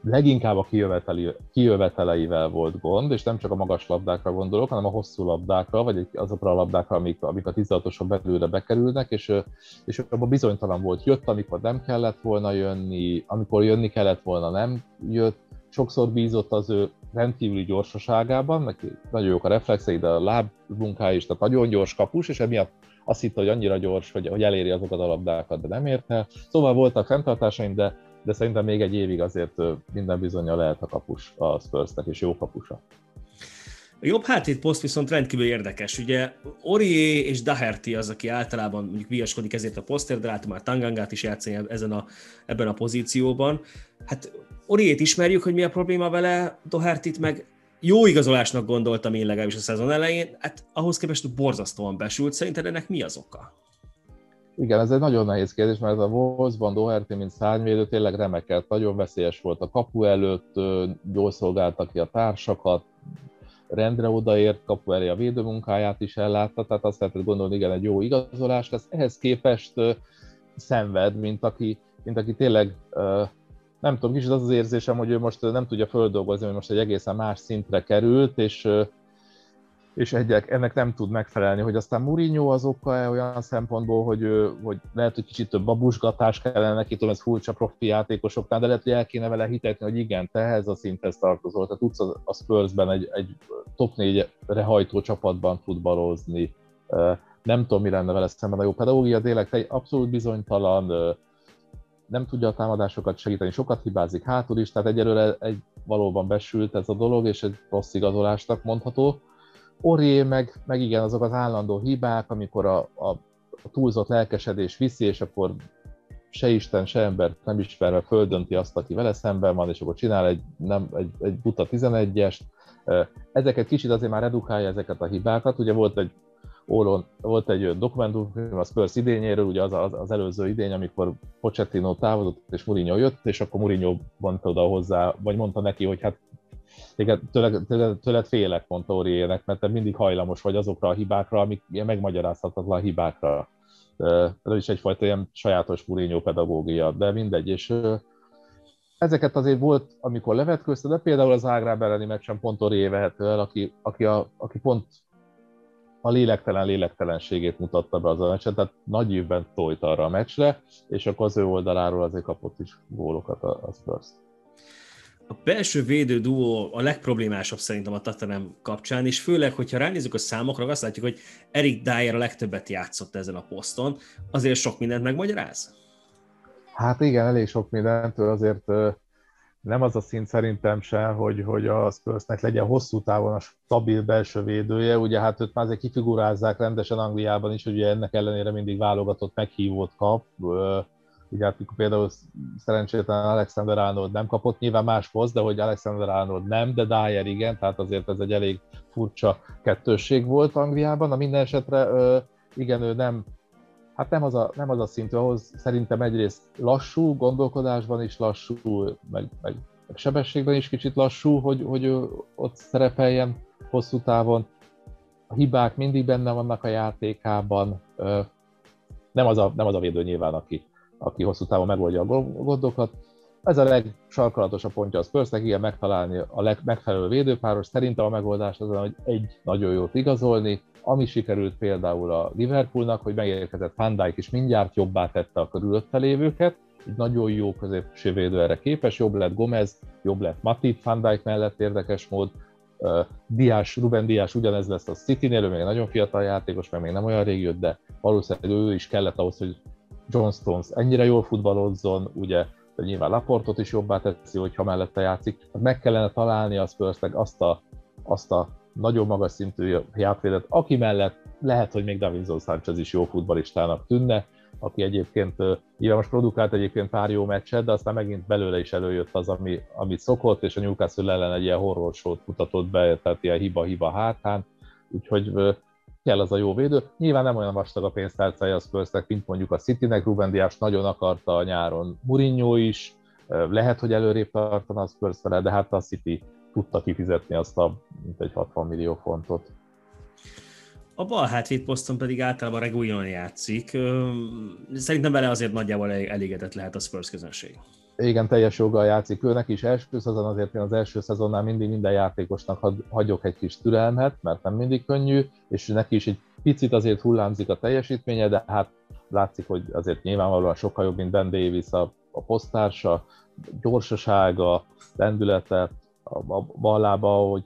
leginkább a kijöveteleivel volt gond, és nem csak a magas labdákra gondolok, hanem a hosszú labdákra, vagy azokra a labdákra, amik a 16-osok belőle bekerülnek, és abban bizonytalan volt. Jött, amikor nem kellett volna jönni, amikor jönni kellett volna, nem jött. Sokszor bízott az ő rendkívüli gyorsaságában, neki nagyon jók a reflexei, de a lábmunkája is, tehát nagyon gyors kapus, és emiatt azt hitt, hogy annyira gyors, hogy eléri azokat a labdákat, de nem ért el. Szóval voltak fenntartásaim, de szerintem még egy évig azért minden bizonnyal lehet a kapus a Spursnek, és jó kapusa. A jobb hátvéd poszt viszont rendkívül érdekes. Ugye Aurier és Doherty az, aki általában mondjuk viaskodik ezért a posztért, de látom már Tangangát is játszani ebben a pozícióban. Hát Aurier-t ismerjük, hogy mi a probléma vele, Doherty-t meg jó igazolásnak gondoltam én legalábbis a szezon elején, hát ahhoz képest borzasztóan besült. Szerinted ennek mi az oka? Igen, ez egy nagyon nehéz kérdés, mert a Wolfsban Doherty, mint szárnyvédő, tényleg remekelt, nagyon veszélyes volt a kapu előtt, jól szolgálta ki a társakat, rendre odaért, kapu elé a védőmunkáját is ellátta, tehát azt lehetett gondolni, igen, egy jó igazolás lesz, ehhez képest szenved, mint aki tényleg, nem tudom, kicsit az érzésem, hogy ő most nem tudja földolgozni, hogy most egy egészen más szintre került, és ennek nem tud megfelelni, hogy aztán Mourinho az oka olyan szempontból, hogy lehet, hogy kicsit több babusgatás kellene neki, tudom, ez furcsa profi játékosoknál, de lehet, hogy el kéne vele hitetni, hogy igen, te ehhez a szinthez tartozol, tehát tudsz a Spursben egy top 4-re hajtó csapatban futballozni. Nem tudom, mi lenne vele szemben a jó pedagógia, tényleg te abszolút bizonytalan, nem tudja a támadásokat segíteni, sokat hibázik hátul is, tehát egyelőre valóban besült ez a dolog, és egy rossz igazolásnak mondható. Aurier meg igen, azok az állandó hibák, amikor a túlzott lelkesedés viszi, és akkor se Isten, se ember nem ismerve földönti azt, aki vele szemben van, és akkor csinál egy buta 11-est. Ezeket kicsit azért már redukálja ezeket a hibákat. Ugye volt egy dokumentum a Spurs idényéről, ugye az előző idény, amikor Pochettino távozott, és Mourinho jött, és akkor Mourinho mondta oda hozzá, vagy mondta neki, hogy hát tőled félek, mondta Auriernek, mert te mindig hajlamos vagy azokra a hibákra, amik ilyen megmagyarázhatatlan hibákra. Ez is egyfajta ilyen sajátos Mourinho pedagógia, de mindegy. És ezeket azért volt, amikor levetkőzte, de például az Ágráb elleni meccsen pont Aurier vehető el, aki pont a lélektelenségét mutatta be az a meccsen, tehát nagy évben tojt arra a meccsre, és akkor az ő oldaláról azért kapott is gólokat a Spurs. A belső védő duó a legproblémásabb szerintem a Tottenham kapcsán, és főleg, hogyha ránézzük a számokra, azt látjuk, hogy Erik Dier a legtöbbet játszott ezen a poszton. Azért sok mindent megmagyaráz? Hát igen, elég sok mindentől azért nem az a szint szerintem se, hogy a Spursnek legyen hosszú távon a stabil belső védője, ugye hát őt már azért kifigurázzák rendesen Angliában is, hogy ugye ennek ellenére mindig válogatott meghívót kap, ugye hát például szerencsétlen Alexander-Arnold nem kapott, nyilván más poszt, de hogy Alexander-Arnold nem, de Dier igen, tehát azért ez egy elég furcsa kettősség volt Angliában, na minden esetre igen, ő nem, hát nem az a szintű, ahhoz szerintem egyrészt lassú, gondolkodásban is lassú, meg sebességben is kicsit lassú, hogy ő ott szerepeljen hosszú távon. A hibák mindig benne vannak a játékában. Nem az a védő nyilván, aki hosszú távon megoldja a gondokat. Ez a legsarkalatosabb pontja a Spursnek, igen, megtalálni a megfelelő védőpáros. Szerintem a megoldás az, hogy egy nagyon jót igazolni, ami sikerült például a Liverpoolnak, hogy megérkezett Van Dijk is mindjárt jobbá tette a körülötte lévőket, így nagyon jó középső védő erre képes, jobb lett Gomez, jobb lett Matip Van Dijk mellett érdekes mód, Ruben Díaz ugyanez lesz a Citynél, ő még nagyon fiatal játékos, meg még nem olyan rég jött, de valószínűleg ő is kellett ahhoz, hogy John Stones ennyire jól futballozzon, ugye nyilván Laportot is jobbá teszi, hogyha mellette játszik. Meg kellene találni a Spursnek azt a nagyon magas szintű játvédet, aki mellett lehet, hogy még Davinson Sánchez is jó futballistának tűnne, aki egyébként, nyilván most produkált egyébként pár jó meccset, de aztán megint belőle is előjött az, amit szokott, és a Newcastle ellen egy ilyen horror-sót mutatott be, tehát ilyen hiba-hiba hátán, úgyhogy kell az a jó védő. Nyilván nem olyan vastag a pénztárcája a Spursnek, mint mondjuk a Citynek, Ruben Díaz nagyon akarta a nyáron, Mourinho is, lehet, hogy előrébb tartana a Spurs vele, de hát a City tudta kifizetni azt a mintegy 60 millió fontot. A bal hátvéd poszton pedig általában Reguilón játszik. Szerintem vele azért nagyjából elégedett lehet a Spurs közönség. Igen, teljes joggal játszik. Őnek is első szezon, azért én az első szezonnál mindig minden játékosnak hagyok egy kis türelmet, mert nem mindig könnyű, és neki is egy picit azért hullámzik a teljesítménye, de hát látszik, hogy azért nyilvánvalóan sokkal jobb, mint Ben Davis a poszttársa, gyorsasága, lendülete, a ballába, hogy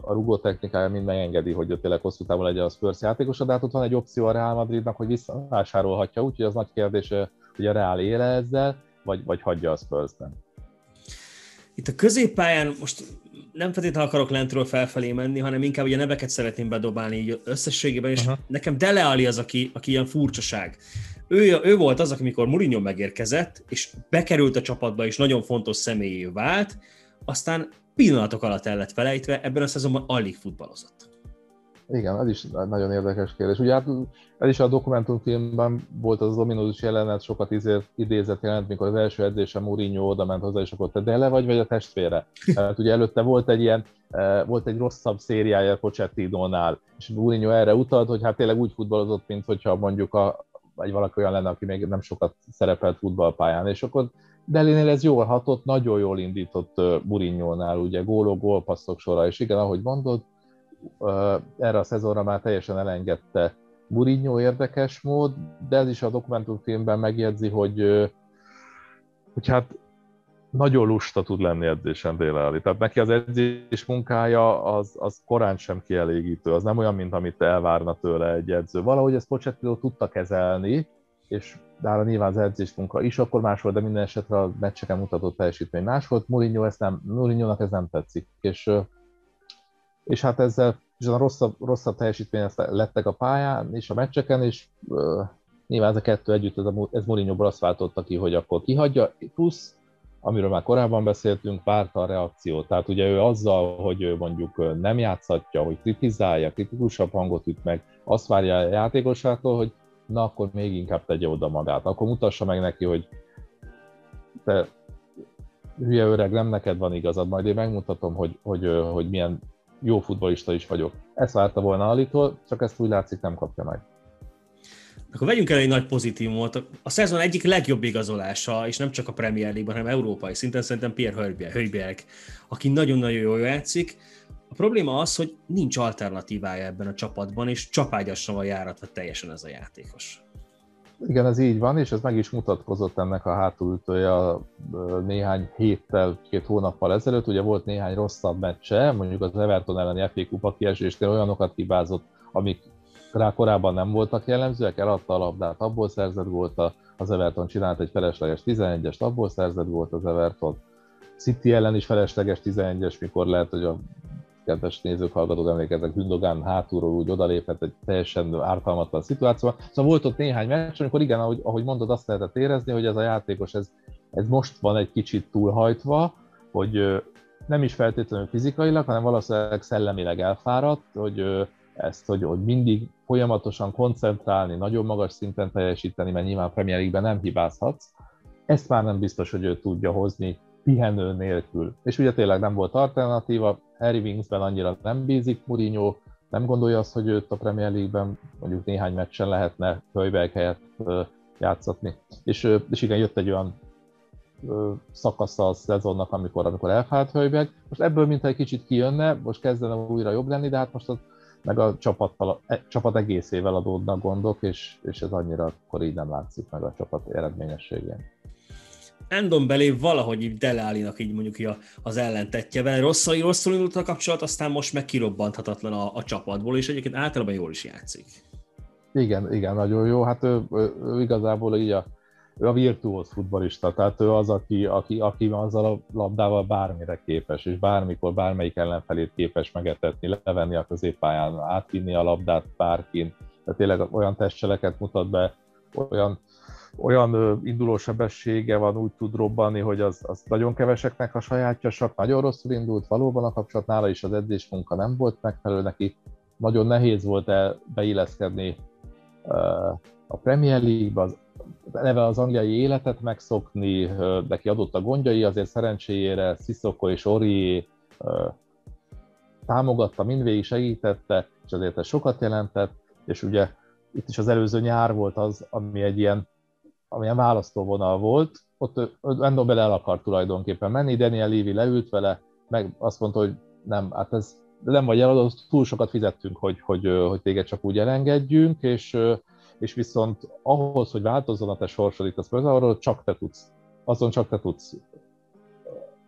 a rugó technikája mind megengedi, hogy tényleg hosszú távon legyen a Spurs játékosa, de hát ott van egy opció a Real Madridnak, hogy visszavásárolhatja, úgyhogy az nagy kérdés, hogy a Real éle ezzel, vagy hagyja a Spursben. Itt a középpályán most nem feltétlenül akarok lentről felfelé menni, hanem inkább ugye neveket szeretném bedobálni így összességében, és nekem Dele Alli az, aki ilyen furcsaság. Ő volt az, amikor Mourinho megérkezett, és bekerült a csapatba, és nagyon fontos személyé vált, aztán pillanatok alatt el lett felejtve, ebben a szezonban alig futballozott. Igen, ez is nagyon érdekes kérdés. Ugye hát ez is a dokumentumfilmben volt az ominózus jelenet, sokat idézett jelent, mikor az első edzésen Mourinho oda ment hozzá, és akkor te Dele vagy a testvére? Hát ugye előtte volt egy rosszabb szériája Pochettinónál, és Mourinho erre utalt, hogy hát tényleg úgy futballozott, mint hogyha mondjuk vagy valaki olyan lenne, aki még nem sokat szerepelt futballpályán, és akkor Delénél ez jól hatott, nagyon jól indított Mourinhónál, ugye gólok, gólpasszok sora, és igen, ahogy mondod, erre a szezonra már teljesen elengedte Mourinho érdekes mód, de ez is a dokumentumfilmben megjegyzi, hogy hát nagyon lusta tud lenni edzésen Dele Alli. Tehát neki az edzés munkája az korán sem kielégítő, az nem olyan, mint amit elvárna tőle egy edző. Valahogy ezt Pochettino tudta kezelni, és nála nyilván az edzés munka is akkor más volt, de minden esetre a meccseken mutatott teljesítmény más volt. Mourinho-nak ez nem tetszik, és hát ezzel és a rosszabb teljesítmény lettek a pályán és a meccseken, és nyilván ez a kettő együtt, ez Mourinho-ból azt váltotta ki, hogy akkor kihagyja, plusz amiről már korábban beszéltünk, várta a reakciót. Tehát ugye ő azzal, hogy ő mondjuk nem játszhatja, hogy kritizálja, kritikusabb hangot üt meg, azt várja a játékosától, hogy na akkor még inkább tegye oda magát. Akkor mutassa meg neki, hogy te hülye öreg, nem neked van igazad, majd én megmutatom, hogy milyen jó futballista is vagyok. Ezt várta volna Allitól, csak ezt úgy látszik nem kapja meg. Akkor vegyünk el egy nagy pozitívumot. A szezon egyik legjobb igazolása, és nem csak a Premier League-ban, hanem európai szinten szerintem Højbjerg, aki nagyon-nagyon jól játszik. A probléma az, hogy nincs alternatívája ebben a csapatban, és csapágyasra van járatva teljesen ez a játékos. Igen, ez így van, és ez meg is mutatkozott ennek a hátulütője néhány héttel, 2 hónappal ezelőtt. Ugye volt néhány rosszabb meccse, mondjuk az Everton elleni FA kupa kiesésnél olyanokat hibázott, amik rá korábban nem voltak jellemzőek, eladta a labdát, abból szerzett gólt az Everton, csinált egy felesleges 11-est, abból szerzett gólt az Everton. City ellen is felesleges 11-es, mikor lehet, hogy a kedves nézők, hallgatók emlékeznek, Gündogan hátulról úgy odalépett egy teljesen ártalmatlan szituációban. Szóval volt ott néhány meccs, amikor igen, ahogy mondod, azt lehetett érezni, hogy ez a játékos, ez most van egy kicsit túlhajtva, hogy nem is feltétlenül fizikailag, hanem valószínűleg szellemileg elfáradt, hogy mindig folyamatosan koncentrálni, nagyon magas szinten teljesíteni, mert nyilván Premier League-ben nem hibázhatsz. Ezt már nem biztos, hogy ő tudja hozni pihenő nélkül. És ugye tényleg nem volt alternatíva, Harry Wingsben annyira nem bízik Mourinho, nem gondolja azt, hogy őt a Premier League-ben mondjuk néhány meccsen lehetne Højbjerg helyett játszatni. És igen, jött egy olyan szakasza a szezonnak, amikor elfált Højbjerg. Most ebből mintha egy kicsit kijönne, most kezdene újra jobb lenni, de hát most az meg a csapat egészével adódnak gondok, és ez annyira akkor így nem látszik meg a csapat eredményességén. Ndombele valahogy így Dele Allinak így mondjuk az ellentettjevel rosszul indult a kapcsolat, aztán most meg kirobbanthatatlan a csapatból, és egyébként általában jól is játszik. Igen, nagyon jó. Hát ő igazából így a virtuóz futballista, tehát ő az, aki azzal a labdával bármire képes, és bármikor bármelyik ellenfelét képes megetetni, levenni a középpályán, átvinni a labdát bárkin. Tehát tényleg olyan testcseleket mutat be, olyan indulósebessége van, úgy tud robbanni, hogy az nagyon keveseknek a sajátja, csak nagyon rosszul indult, valóban a kapcsolat, nála is az edzésmunka nem volt megfelelő neki, nagyon nehéz volt beilleszkedni a Premier League-be, az angliai életet megszokni, neki adott a gondjai, azért szerencséjére Sissoko és Ori támogatta, mindvégig segítette, és azért ez sokat jelentett, és ugye itt is az előző nyár volt az, ami egy ilyen választóvonal volt, ott Ndombele el akart tulajdonképpen menni, Daniel Levy leült vele, meg azt mondta, hogy nem, hát ez nem vagy eladó, túl sokat fizettünk, hogy téged csak úgy elengedjünk, és viszont ahhoz, hogy változzon a te sorsod itt, arról csak te tudsz. Azon csak te tudsz.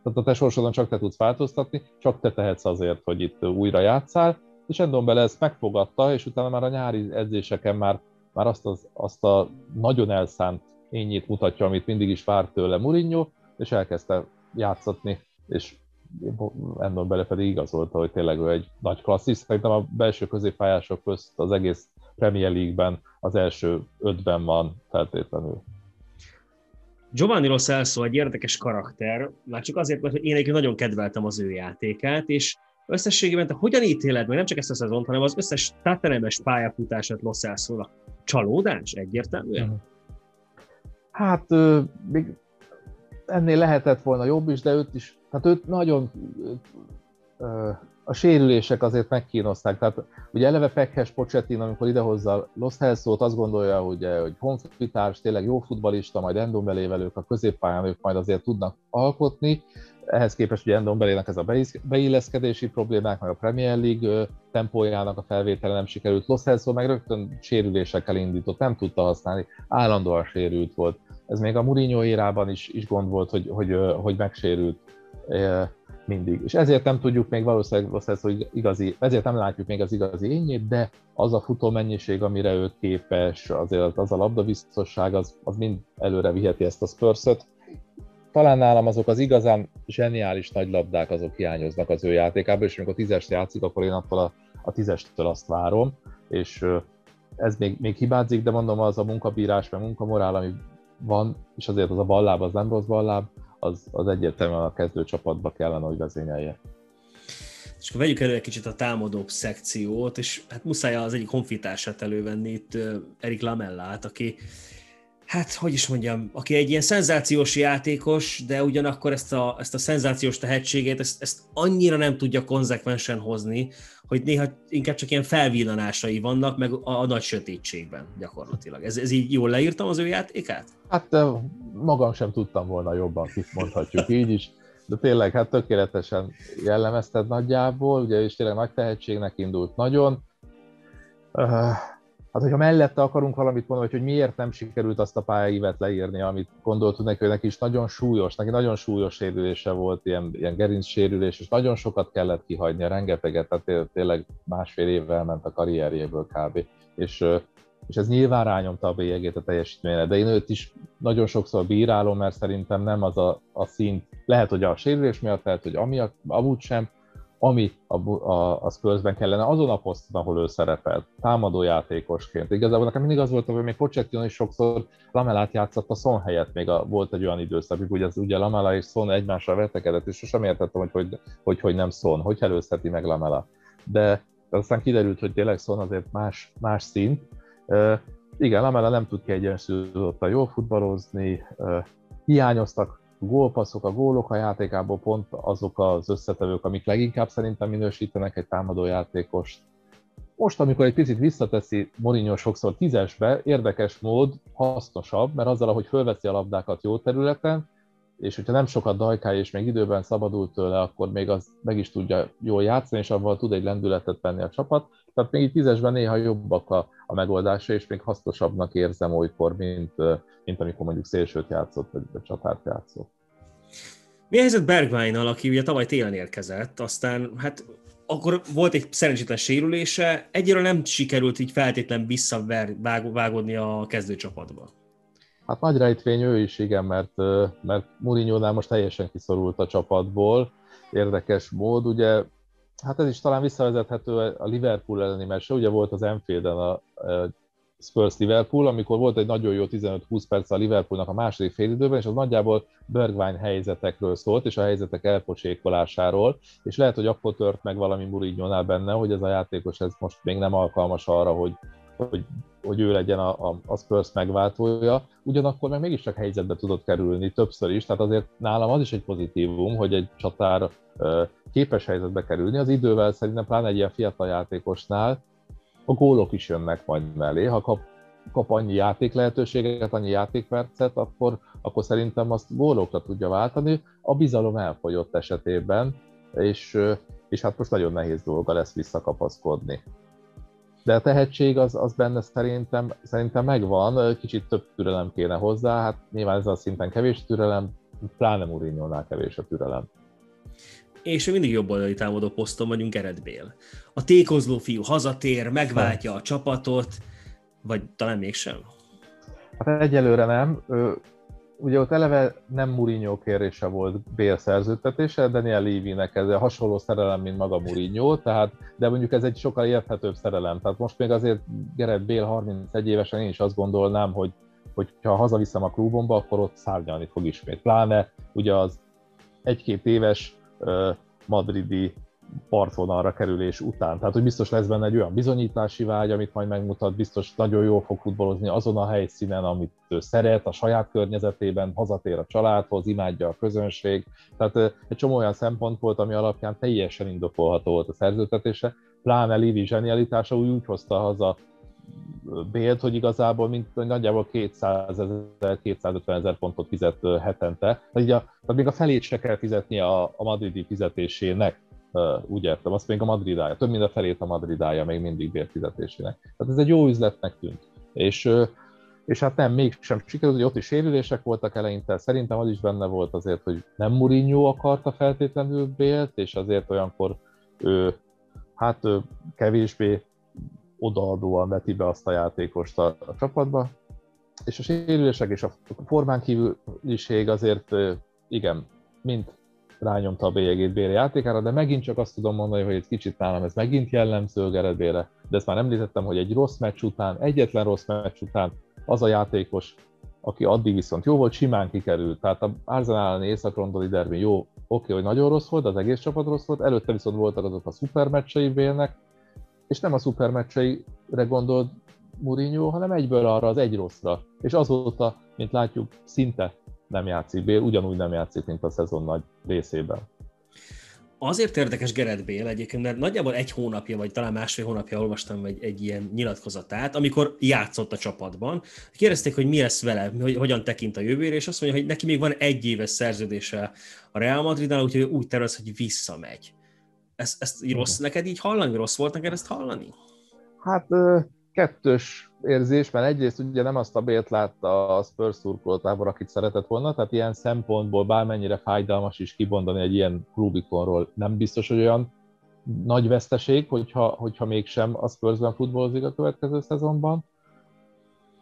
Tehát a te sorsodon csak te tudsz változtatni, csak te tehetsz azért, hogy itt újra játszál, és Ndombele ezt megfogadta, és utána már a nyári edzéseken már azt a nagyon elszánt ényét mutatja, amit mindig is várt tőle Mourinho, és elkezdte játszatni, és Ndombele pedig igazolta, hogy tényleg ő egy nagy klasszis, szerintem a belső középpályások közt az egész Premier League-ben az első 5-ben van feltétlenül. Giovanni Lo Celso egy érdekes karakter, már csak azért, mert én egyébként nagyon kedveltem az ő játékát, és összességében te hogyan ítéled meg nem csak ezt a szezont, hanem az összes tottenhames pályafutását Lo Celso-nak? Csalódás egyértelműen? Hát még ennél lehetett volna jobb is, de őt nagyon a sérülések azért megkínozták. Tehát ugye eleve pekhes Pochettino, amikor idehozza Lo Celsót, azt gondolja, hogy konfliktárs, tényleg jó futballista, majd Ndombelével ők a középpályán, ők majd azért tudnak alkotni. Ehhez képest ugye Ndombelének ez a beilleszkedési problémák, meg a Premier League tempójának a felvétele nem sikerült. Lo Celso meg rögtön sérülésekkel indított, nem tudta használni, állandóan sérült volt. Ez még a Mourinho érában is gond volt, hogy megsérült mindig. És ezért nem tudjuk még valószínűleg, hogy ezért nem látjuk még az igazi énjét, de az a futó mennyiség, amire ő képes, azért az a labdabiztosság, az mind előre viheti ezt a Spurs-öt. Talán nálam azok az igazán zseniális nagy labdák, azok hiányoznak az ő játékából, és amikor 10-est játszik, akkor én attól a 10-estől azt várom, és ez még hibázik, de mondom, az a munkabírás, meg munkamorál, ami van, és azért az a balláb, az nem rossz balláb, az egyértelműen a kezdőcsapatba kellene, hogy vezényelje. És akkor vegyük elő egy kicsit a támadóbb szekciót, és hát muszáj az egyik honfitársát elővenni itt, Erik Lamellát, aki aki egy ilyen szenzációs játékos, de ugyanakkor ezt a szenzációs tehetségét, ezt annyira nem tudja konzekvensen hozni, hogy néha inkább csak ilyen felvillanásai vannak, meg a nagy sötétségben gyakorlatilag. Ez így jól leírtam az ő játékát? Hát magam sem tudtam volna jobban, mondhatjuk így is, de tényleg hát tökéletesen jellemezted nagyjából, ugye, és tényleg nagy tehetségnek indult nagyon. Hát, hogyha mellette akarunk valamit mondani, hogy miért nem sikerült azt a pályaívet leírni, amit gondoltuk neki, hogy neki nagyon súlyos sérülése volt, ilyen gerincsérülés, és nagyon sokat kellett kihagynia, rengeteget, tehát tényleg másfél évvel ment a karrierjéből kb. És és ez nyilván rányomta a bélyegét a teljesítményre, de én őt is nagyon sokszor bírálom, mert szerintem nem az a szint, lehet, hogy a sérülés miatt, lehet, hogy amiatt, amúgy sem, ami az közben kellene, azon a poszton, ahol ő szerepelt, támadójátékosként. Igazából nekem mindig az volt, hogy még Pochettino is sokszor Lamelát játszott a Son helyett, még volt egy olyan időszakig, hogy az ugye Lamela és Son egymásra vetekedett, és sosem értettem, hogy nem Son, hogy előzheti meg Lamela. De aztán kiderült, hogy tényleg Son azért más szint. Igen, Lamela nem tud kiegyensúlyozottan jól futballozni, hiányoztak gólpasszok, a gólok a játékából pont azok az összetevők, amik leginkább szerintem minősítenek egy támadójátékost. Most, amikor egy picit visszateszi Mourinho sokszor 10-esbe, érdekes mód hasznosabb, mert azzal, ahogy fölveszi a labdákat jó területen, és hogyha nem sokat dajkálja és még időben szabadul tőle, akkor még az meg is tudja jól játszani, és abban tud egy lendületet venni a csapat. Tehát még így 10-esben néha jobbak a megoldása, és még hasznosabbnak érzem olykor, mint amikor mondjuk szélsőt játszott, vagy csatárt játszott. Mi a helyzet Bergwijnnal, aki ugye tavaly télen érkezett, aztán hát akkor volt egy szerencsétlen sérülése, egyébként nem sikerült így feltétlen visszavágodni a kezdőcsapatba. Hát nagy rejtvény ő is, igen, mert Mourinho-nál most teljesen kiszorult a csapatból, érdekes mód, ugye, hát ez is talán visszavezethető a Liverpool elleni meccsre, ugye volt az Anfield-en a Spurs-Liverpool, amikor volt egy nagyon jó 15-20 perc a Liverpoolnak a második félidőben, és az nagyjából Bergwijn helyzetekről szólt, és a helyzetek elpocsékolásáról, és lehet, hogy akkor tört meg valami Mourinho-nál benne, hogy ez a játékos ez most még nem alkalmas arra, hogy ő legyen a Spurs megváltója, ugyanakkor meg mégis csak helyzetbe tudott kerülni többször is, tehát azért nálam az is egy pozitívum, hogy egy csatár képes helyzetbe kerülni, az idővel szerintem pláne egy ilyen fiatal játékosnál a gólok is jönnek majd mellé, ha kap annyi játék lehetőséget, annyi játékpercet, akkor szerintem azt gólokra tudja váltani, a bizalom elfogyott esetében, és hát most nagyon nehéz dolga lesz visszakapaszkodni. De a tehetség az benne szerintem megvan, kicsit több türelem kéne hozzá, hát nyilván ezen a szinten kevés türelem, pláne Mourinho-nál kevés a türelem. És mindig jobb oldali támadó poszton vagyunk, Gareth Bale. A tékozló fiú hazatér, megváltja a csapatot, vagy talán mégsem? Hát egyelőre nem. Ugye ott eleve nem Mourinho kérése volt Bale szerződtetése, Daniel Levynek ez a hasonló szerelem, mint maga Mourinho, tehát, de mondjuk ez egy sokkal érthetőbb szerelem. Tehát most még azért Gareth Bale 31 évesen én is azt gondolnám, hogy ha hazaviszem a klubomba, akkor ott szárnyalni fog ismét. Pláne ugye az 1-2 éves madridi partvonalra kerülés után. Tehát, hogy biztos lesz benne egy olyan bizonyítási vágy, amit majd megmutat, biztos nagyon jól fog futballozni azon a helyszínen, amit ő szeret, a saját környezetében, hazatér a családhoz, imádja a közönség. Tehát egy csomó olyan szempont volt, ami alapján teljesen indokolható volt a szerződtetése. Pláne Levy zsenialitása úgy hozta haza Bale-t, hogy igazából nagyjából 200-250 ezer pontot fizet hetente. Tehát még a felét se kell fizetnie a madridi fizetésének. Úgy értem, azt még a madridája, több mint a felét a madridája még mindig bérfizetésének. Tehát ez egy jó üzletnek tűnt. És hát nem, mégsem sikerült, hogy ott is sérülések voltak eleinte. Szerintem az is benne volt azért, hogy nem Mourinho akarta feltétlenül Bale-t, és azért olyankor ő kevésbé odaadóan veti be azt a játékost a csapatba. És a sérülések és a formán kívüliség azért, igen, mind rányomta a bélyegét Bale játékára, de megint csak azt tudom mondani, hogy egy kicsit nálam ez megint jellemző Gareth Bale-re, de ezt már említettem, hogy egy rossz meccs után, egyetlen rossz meccs után az a játékos, aki addig viszont jó volt, simán kikerült. Tehát az Arsenal elleni észak-londoni derbi jó, oké, hogy nagyon rossz volt, az egész csapat rossz volt, előtte viszont voltak azok a szupermeccsei Bale-nek, és nem a szupermeccseire gondolt Mourinho, hanem egyből arra az egy rosszra. És azóta, mint látjuk, szinte nem játszik Bale, ugyanúgy nem játszik, mint a szezon nagy részében. Azért érdekes Gareth Bale egyébként, mert nagyjából egy hónapja, vagy talán másfél hónapja olvastam egy ilyen nyilatkozatát, amikor játszott a csapatban. Kérdezték, hogy mi lesz vele, hogyan tekint a jövőre, és azt mondja, hogy neki még van egy éves szerződése a Real Madridnál, úgyhogy úgy tervez, hogy visszamegy. Ezt rossz neked így hallani? Rossz volt neked ezt hallani? Hát kettős érzés, mert egyrészt ugye nem azt a Bale-t látta a Spurs szurkolótábor, akit szeretett volna, tehát ilyen szempontból bármennyire fájdalmas is kibondani egy ilyen klubikonról, nem biztos, hogy olyan nagy veszteség, hogyha mégsem a Spursben futballozik a következő szezonban.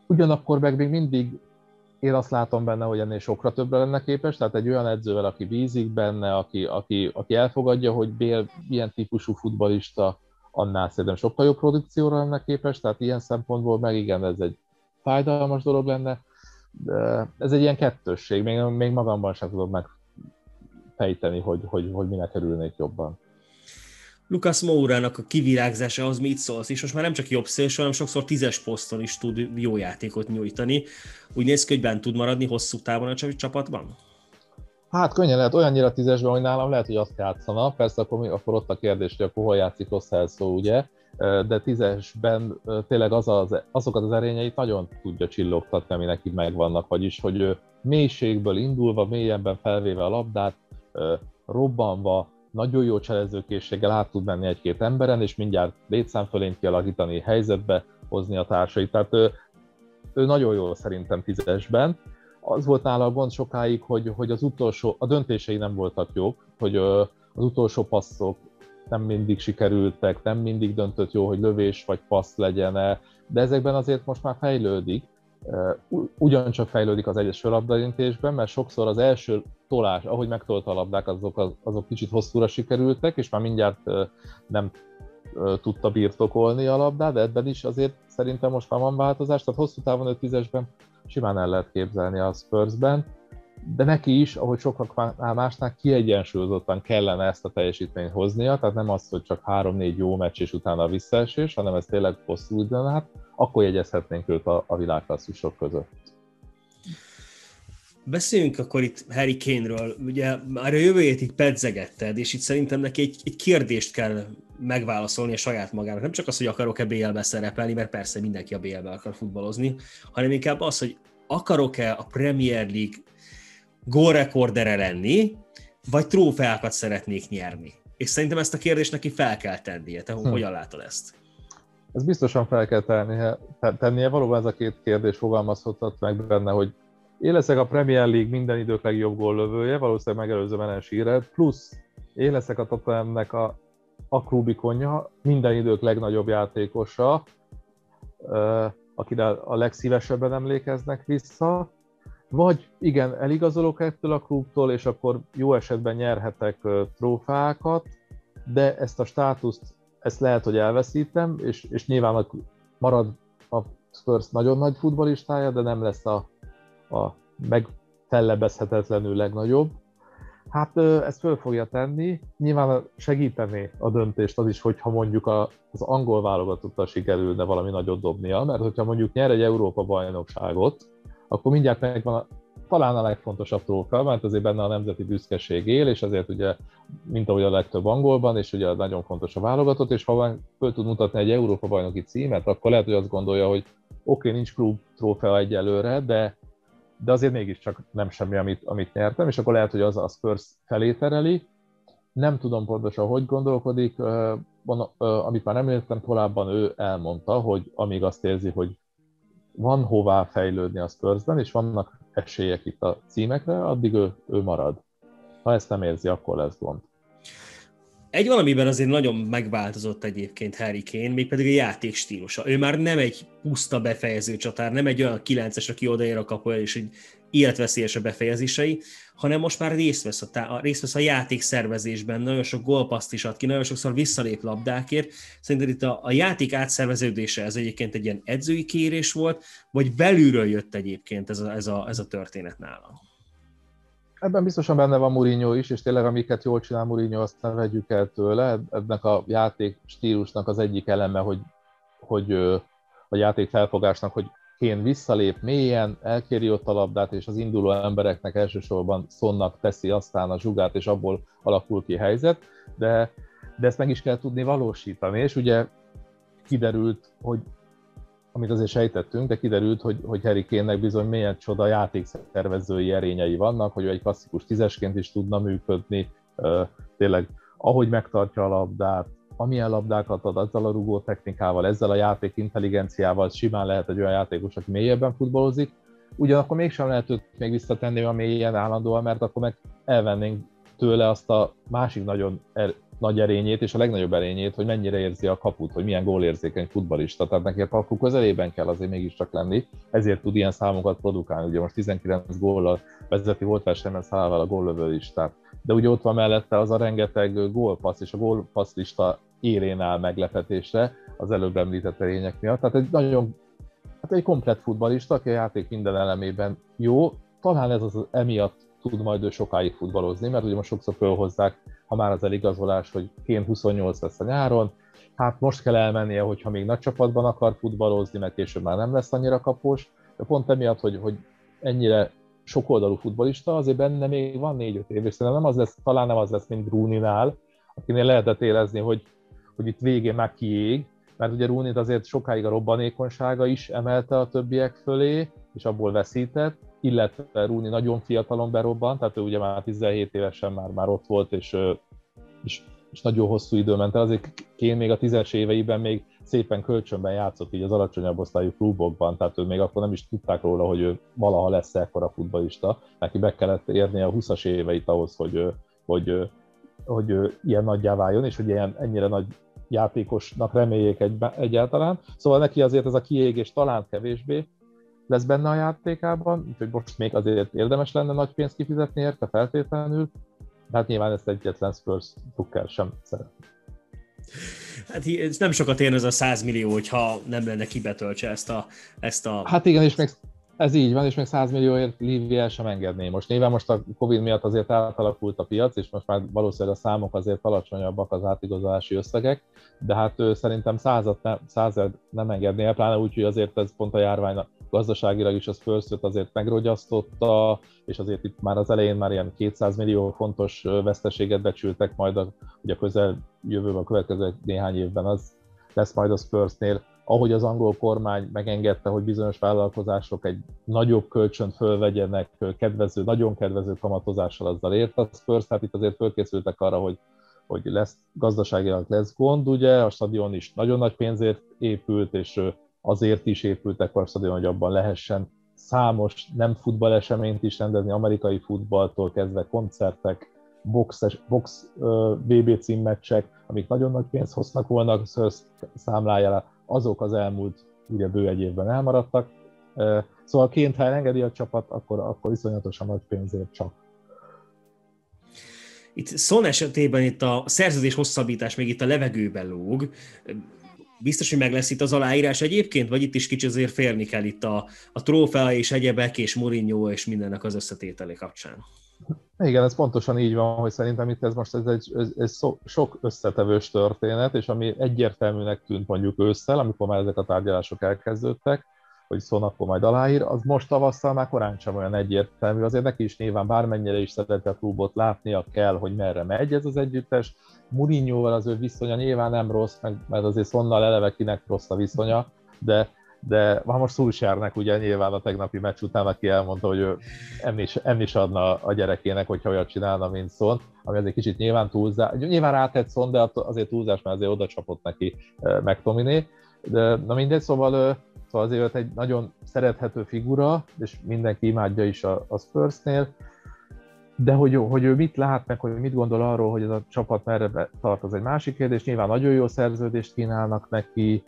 Ugyanakkor meg még mindig én azt látom benne, hogy ennél sokra többre lenne képes, tehát egy olyan edzővel, aki bízik benne, aki elfogadja, hogy Bale ilyen típusú futballista, annál szerintem sokkal jobb produkcióra lenne képes, tehát ilyen szempontból meg igen, ez egy fájdalmas dolog lenne. De ez egy ilyen kettősség, még magamban sem tudom megfejteni, hogy minek kerülnék jobban. Lucas Moura-nak a kivirágzásához mit szólsz? És most már nem csak jobb szélső, hanem sokszor 10-es poszton is tud jó játékot nyújtani. Úgy néz ki, hogy bent tud maradni hosszú távon a csapatban? Hát könnyen lehet, olyannyira 10-esben, hogy nálam lehet, hogy azt játszana. Persze akkor ott a kérdés, hogy akkor hol játszik Lo Celso, ugye? De 10-esben tényleg azokat az erényeit nagyon tudja csillogtatni, ami neki megvannak. Vagyis, hogy ő mélységből indulva, mélyebben felvéve a labdát, robbanva, nagyon jó cselezőkészséggel át tud menni egy-két emberen, és mindjárt létszámfölényt kialakítani, helyzetbe hozni a társait. Tehát ő nagyon jól szerintem 10-esben. Az volt nála a gond sokáig, hogy az utolsó, a döntései nem voltak jók, hogy az utolsó passzok nem mindig sikerültek, nem mindig döntött jó, hogy lövés vagy passz legyen-e, de ezekben azért most már fejlődik. Ugyancsak fejlődik az egyes labdarintésben, mert sokszor az első tolás, ahogy megtolta a labdák, azok kicsit hosszúra sikerültek, és már mindjárt nem tudta birtokolni a labdát, de ebben is azért szerintem most már van változás, tehát hosszú távon 5-10-esben simán el lehet képzelni a Spursben, de neki is, ahogy sokaknál másnál kiegyensúlyozottan kellene ezt a teljesítményt hoznia, tehát nem az, hogy csak 3-4 jó meccs és utána a visszaesés, hanem ez tényleg hosszú időn át, akkor jegyezhetnénk őt a világklasszusok között. Beszéljünk akkor itt Harry Kane-ről. Ugye már a jövőjét itt pedzegetted, és itt szerintem neki egy kérdést kell megválaszolni a saját magának. Nem csak az, hogy akarok-e BL-be szerepelni, mert persze mindenki a BL-be akar futballozni, hanem inkább az, hogy akarok-e a Premier League gólrekordere lenni, vagy trófeákat szeretnék nyerni. És szerintem ezt a kérdést neki fel kell tennie. Te hogyan látod ezt? Ez biztosan fel kell tennie. Valóban ez a két kérdés fogalmazhatott meg benne, hogy én leszek a Premier League minden idők legjobb góllövője, valószínűleg megelőzöm Alan Shearert, plusz én leszek a Tottenhamnek a klubikonja, minden idők legnagyobb játékosa, akire a legszívesebben emlékeznek vissza, vagy igen, eligazolok ettől a klubtól, és akkor jó esetben nyerhetek trófákat, de ezt a státuszt, ezt lehet, hogy elveszítem, és nyilván marad a Spurs nagyon nagy futballistája, de nem lesz a megfellebezhetetlenül legnagyobb. Hát ezt föl fogja tenni, nyilván segítené a döntést az is, hogyha mondjuk az angol válogatottal sikerülne valami nagyot dobnia, mert hogyha mondjuk nyer egy Európa-bajnokságot, akkor mindjárt megvan talán a legfontosabb trófea, mert azért benne a nemzeti büszkeség él, és azért ugye, mint ahogy a legtöbb angolban, és ugye nagyon fontos a válogatott, és ha van föl tud mutatni egy Európa-bajnoki címet, akkor lehet, hogy azt gondolja, hogy oké, nincs klub trófea egyelőre, de azért mégiscsak nem semmi, amit nyertem, és akkor lehet, hogy az a Spurs felé tereli. Nem tudom pontosan, hogy gondolkodik, amit már nem értem korábban, ő elmondta, hogy amíg azt érzi, hogy van hová fejlődni a Spursben, és vannak esélyek itt a címekre, addig ő marad. Ha ezt nem érzi, akkor lesz gond. Egy valamiben azért nagyon megváltozott egyébként Harry Kane, mégpedig a játék stílusa. Ő már nem egy puszta befejező csatár, nem egy olyan 9-es, aki odaér a kapujára, és egy életveszélyes a befejezései, hanem most már részt vesz a játékszervezésben, nagyon sok gólpaszt is ad ki, nagyon sokszor visszalép labdákért. Szerintem itt a játék átszerveződése ez egyébként egy ilyen edzői kérés volt, vagy belülről jött egyébként ez a történet nála? Ebben biztosan benne van Mourinho is, és tényleg amiket jól csinál Mourinho, azt ne vegyük el tőle. Ennek a játék stílusnak az egyik eleme, hogy a játék felfogásnak, hogy Kane visszalép mélyen, elkéri ott a labdát, és az induló embereknek elsősorban Sonnak teszi aztán a zsugát, és abból alakul ki helyzet, de ezt meg is kell tudni valósítani, és ugye kiderült, hogy amit azért sejtettünk, de kiderült, hogy Harry Kane-nek bizony milyen csoda játékszervezői erényei vannak, hogy egy klasszikus tízesként is tudna működni, tényleg ahogy megtartja a labdát, amilyen labdákat ad, azzal a rugó technikával, ezzel a játék intelligenciával simán lehet egy olyan játékos, aki mélyebben futballozik, ugyanakkor mégsem lehet őt még visszatenni a mélyen állandóan, mert akkor meg elvennénk tőle azt a másik nagyon nagy erényét és a legnagyobb erényét, hogy mennyire érzi a kaput, hogy milyen gólérzékeny futballista, tehát neki a kapu közelében kell azért mégiscsak lenni, ezért tud ilyen számokat produkálni, ugye most 19 góllal vezeti volt versenyben Szalával a góllövőlistát, de ugye ott van mellette az a rengeteg gólpassz, és a gólpassz lista élén áll meglepetésre az előbb említett erények miatt, tehát egy nagyon egy komplett futballista, aki a játék minden elemében jó, talán ez az emiatt tud majd ő sokáig futballozni, mert ugye most sokszor fölhozzák, ha már az eligazolás, hogy Kane 28 lesz a nyáron, hát most kell elmennie, hogyha még nagy csapatban akar futballozni, mert később már nem lesz annyira kapós, de pont emiatt, hogy ennyire sokoldalú futballista, azért benne még van 4-5 év, és szerintem nem az lesz, mint Rúninál, akinél lehetett érezni, hogy itt végén már kiég, mert ugye Rooney-t azért sokáig a robbanékonysága is emelte a többiek fölé, és abból veszített, illetve Rooney nagyon fiatalon berobbant, tehát ő ugye már 17 évesen már ott volt, és nagyon hosszú idő ment el, azért Kane még a 10-es éveiben még szépen kölcsönben játszott így az alacsonyabb osztályú klubokban, tehát ő még akkor nem is tudták róla, hogy ő valaha lesz ekkora futballista, neki be kellett érnie a 20-as éveit ahhoz, hogy ilyen nagyjá váljon, és hogy ennyire nagy játékosnak reméljék egyáltalán. Szóval neki azért ez a kiégés talán kevésbé lesz benne a játékában, úgyhogy most még azért érdemes lenne nagy pénzt kifizetni érte feltétlenül, de hát nyilván ezt egyetlen Spurs drukker sem szeretne. Hát nem sokat érne ez a 100 millió, hogyha nem lenne kibetöltse ezt a... Hát igen, és még ez így van, és még 100 millióért Levy el sem engedné. Most nyilván most a Covid miatt azért átalakult a piac, és most már valószínűleg a számok azért alacsonyabbak az átigazolási összegek, de hát ő szerintem 100-et nem engedné el, pláne úgy, hogy azért ez pont a járvány gazdaságilag is a Spurs-t azért megrogyasztotta, és azért itt már az elején már ilyen 200 millió fontos veszteséget becsültek, majd ugye a közeljövőben, a következő néhány évben az lesz majd a Spurs-nél. Ahogy az angol kormány megengedte, hogy bizonyos vállalkozások egy nagyobb kölcsönt fölvegyenek, nagyon kedvező kamatozással, azzal ért a Spurs, tehát itt azért fölkészültek arra, hogy lesz, gazdaságilag lesz gond, ugye a stadion is nagyon nagy pénzért épült, és azért is épültek a stadion, hogy abban lehessen számos nem futballeseményt is rendezni, amerikai futballtól kezdve koncertek, box VB címmeccsek, amik nagyon nagy pénzt hoznak volna a Spurs számlájára, azok az elmúlt, ugye bő egy évben elmaradtak. Szóval Kane-t, ha elengedi a csapat, akkor iszonyatosan nagy pénzért csak. Itt Son esetében itt a szerződés hosszabbítás még itt a levegőben lóg. Biztos, hogy meg lesz itt az aláírás egyébként, vagy itt is kicsit azért férni kell itt a trófea és egyebek és Mourinho és mindennek az összetételi kapcsán. Igen, ez pontosan így van, hogy szerintem itt ez most sok összetevős történet, és ami egyértelműnek tűnt mondjuk ősszel, amikor már ezek a tárgyalások elkezdődtek, hogy Son akkor majd aláír, az most tavasszal már korán sem olyan egyértelmű, azért neki is nyilván bármennyire is szereti a klubot, látnia kell, hogy merre megy ez az együttes. Mourinhoval az ő viszonya nyilván nem rossz, mert azért Sonnal eleve kinek rossz a viszonya, de most Solskjærnek ugye nyilván a tegnapi meccs után, aki elmondta, hogy ő emlés adna a gyerekének, hogyha olyat csinálna, mint Son, ami azért kicsit nyilván túlzás, nyilván rátett Son, de azért túlzás, mert azért oda csapott neki McTominay. De na mindegy, szóval azért egy nagyon szerethető figura, és mindenki imádja is a Spurs-nél, de hogy ő mit lát meg, hogy mit gondol arról, hogy ez a csapat merre tart, az egy másik kérdés. Nyilván nagyon jó szerződést kínálnak neki,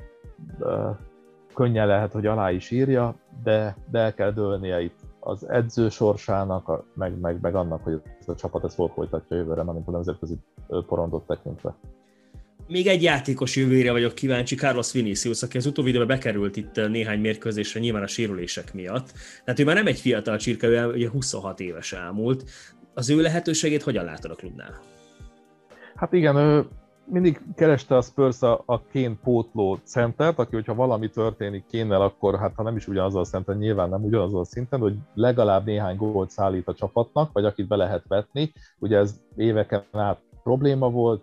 könnyen lehet, hogy alá is írja, de el kell dőlnie itt az edző sorsának, meg annak, hogy ez a csapat ezt hol folytatja jövőre, mint a nemzetközi porondot tekintve. Még egy játékos jövőre vagyok kíváncsi, Carlos Vinicius, aki az utóbbi időben bekerült itt néhány mérkőzésre, nyilván a sérülések miatt. Tehát ő már nem egy fiatal csirke, ő ugye 26 éves elmúlt. Az ő lehetőségét hogyan látod a klubnál? Hát igen, ő mindig kereste a Spurs a Kane pótló centert, aki hogyha valami történik Kane-nel, akkor hát ha nem is ugyanazzal a szinten, nyilván nem ugyanazzal a szinten, hogy legalább néhány gólt szállít a csapatnak, vagy akit be lehet vetni. Ugye ez éveken át probléma volt,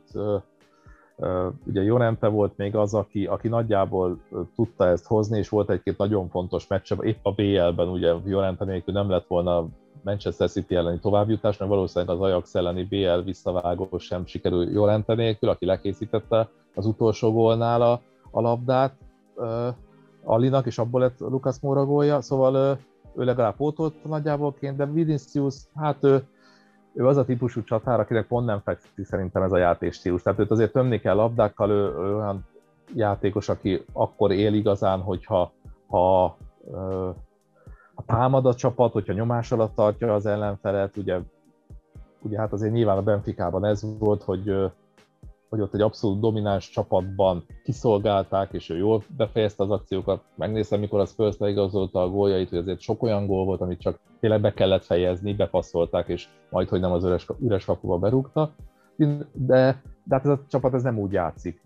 ugye Llorente volt még az, aki nagyjából tudta ezt hozni, és volt egy-két nagyon fontos meccse, épp a BL-ben ugye Llorente nélkül nem lett volna Manchester City elleni továbbjutás, mert valószínűleg az Ajax elleni BL visszavágó sem sikerül Llorente nélkül, aki lekészítette az utolsó gólnál a labdát Allinak, és abból lett Lucas Moura gólja, szóval ő legalább pótolt nagyjából Kane, de Vinicius, hát ő ő az a típusú csatár, akinek pont nem fekszik szerintem ez a játékstílus. Tehát őt azért tömni kell labdákkal, ő olyan játékos, aki akkor él igazán, hogyha ha támad a csapat, hogyha nyomás alatt tartja az ellenfelet, ugye hát azért nyilván a Benficában ez volt, hogy ott egy abszolút domináns csapatban kiszolgálták, és ő jól befejezte az akciókat. Megnéztem, mikor az Spurs leigazolta a góljait, hogy azért sok olyan gól volt, amit csak tényleg be kellett fejezni, bepasszolták, és majd, hogy nem az üres kapuba berúgta. De hát ez a csapat ez nem úgy játszik,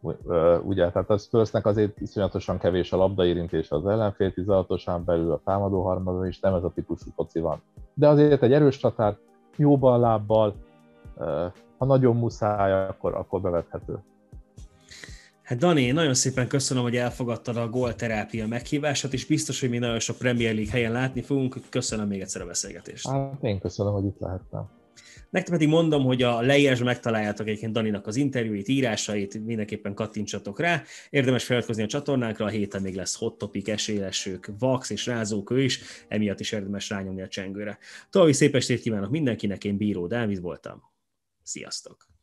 ugye? Tehát a Spursnek azért iszonyatosan kevés a labdaérintése az ellenfél 16-osán belül, a támadó harmadban is nem ez a típusú foci van. De azért egy erős csatár, jó bal lábbal, ha nagyon muszáj, akkor bevethető. Hát Dani, nagyon szépen köszönöm, hogy elfogadtad a gólterápia meghívását, és biztos, hogy mi nagyon sok Premier League helyen látni fogunk. Köszönöm még egyszer a beszélgetést. Hát én köszönöm, hogy itt lehettem. Nektek pedig mondom, hogy a leírásban megtaláljátok egyébként Daninak az interjúit, írásait, mindenképpen kattintsatok rá. Érdemes feliratkozni a csatornánkra, a héten még lesz hot topic, esélyesők, vax és rázókő is, emiatt is érdemes rányomni a csengőre. További szép estét kívánok mindenkinek, én Bíró Dávid voltam. Sziasztok!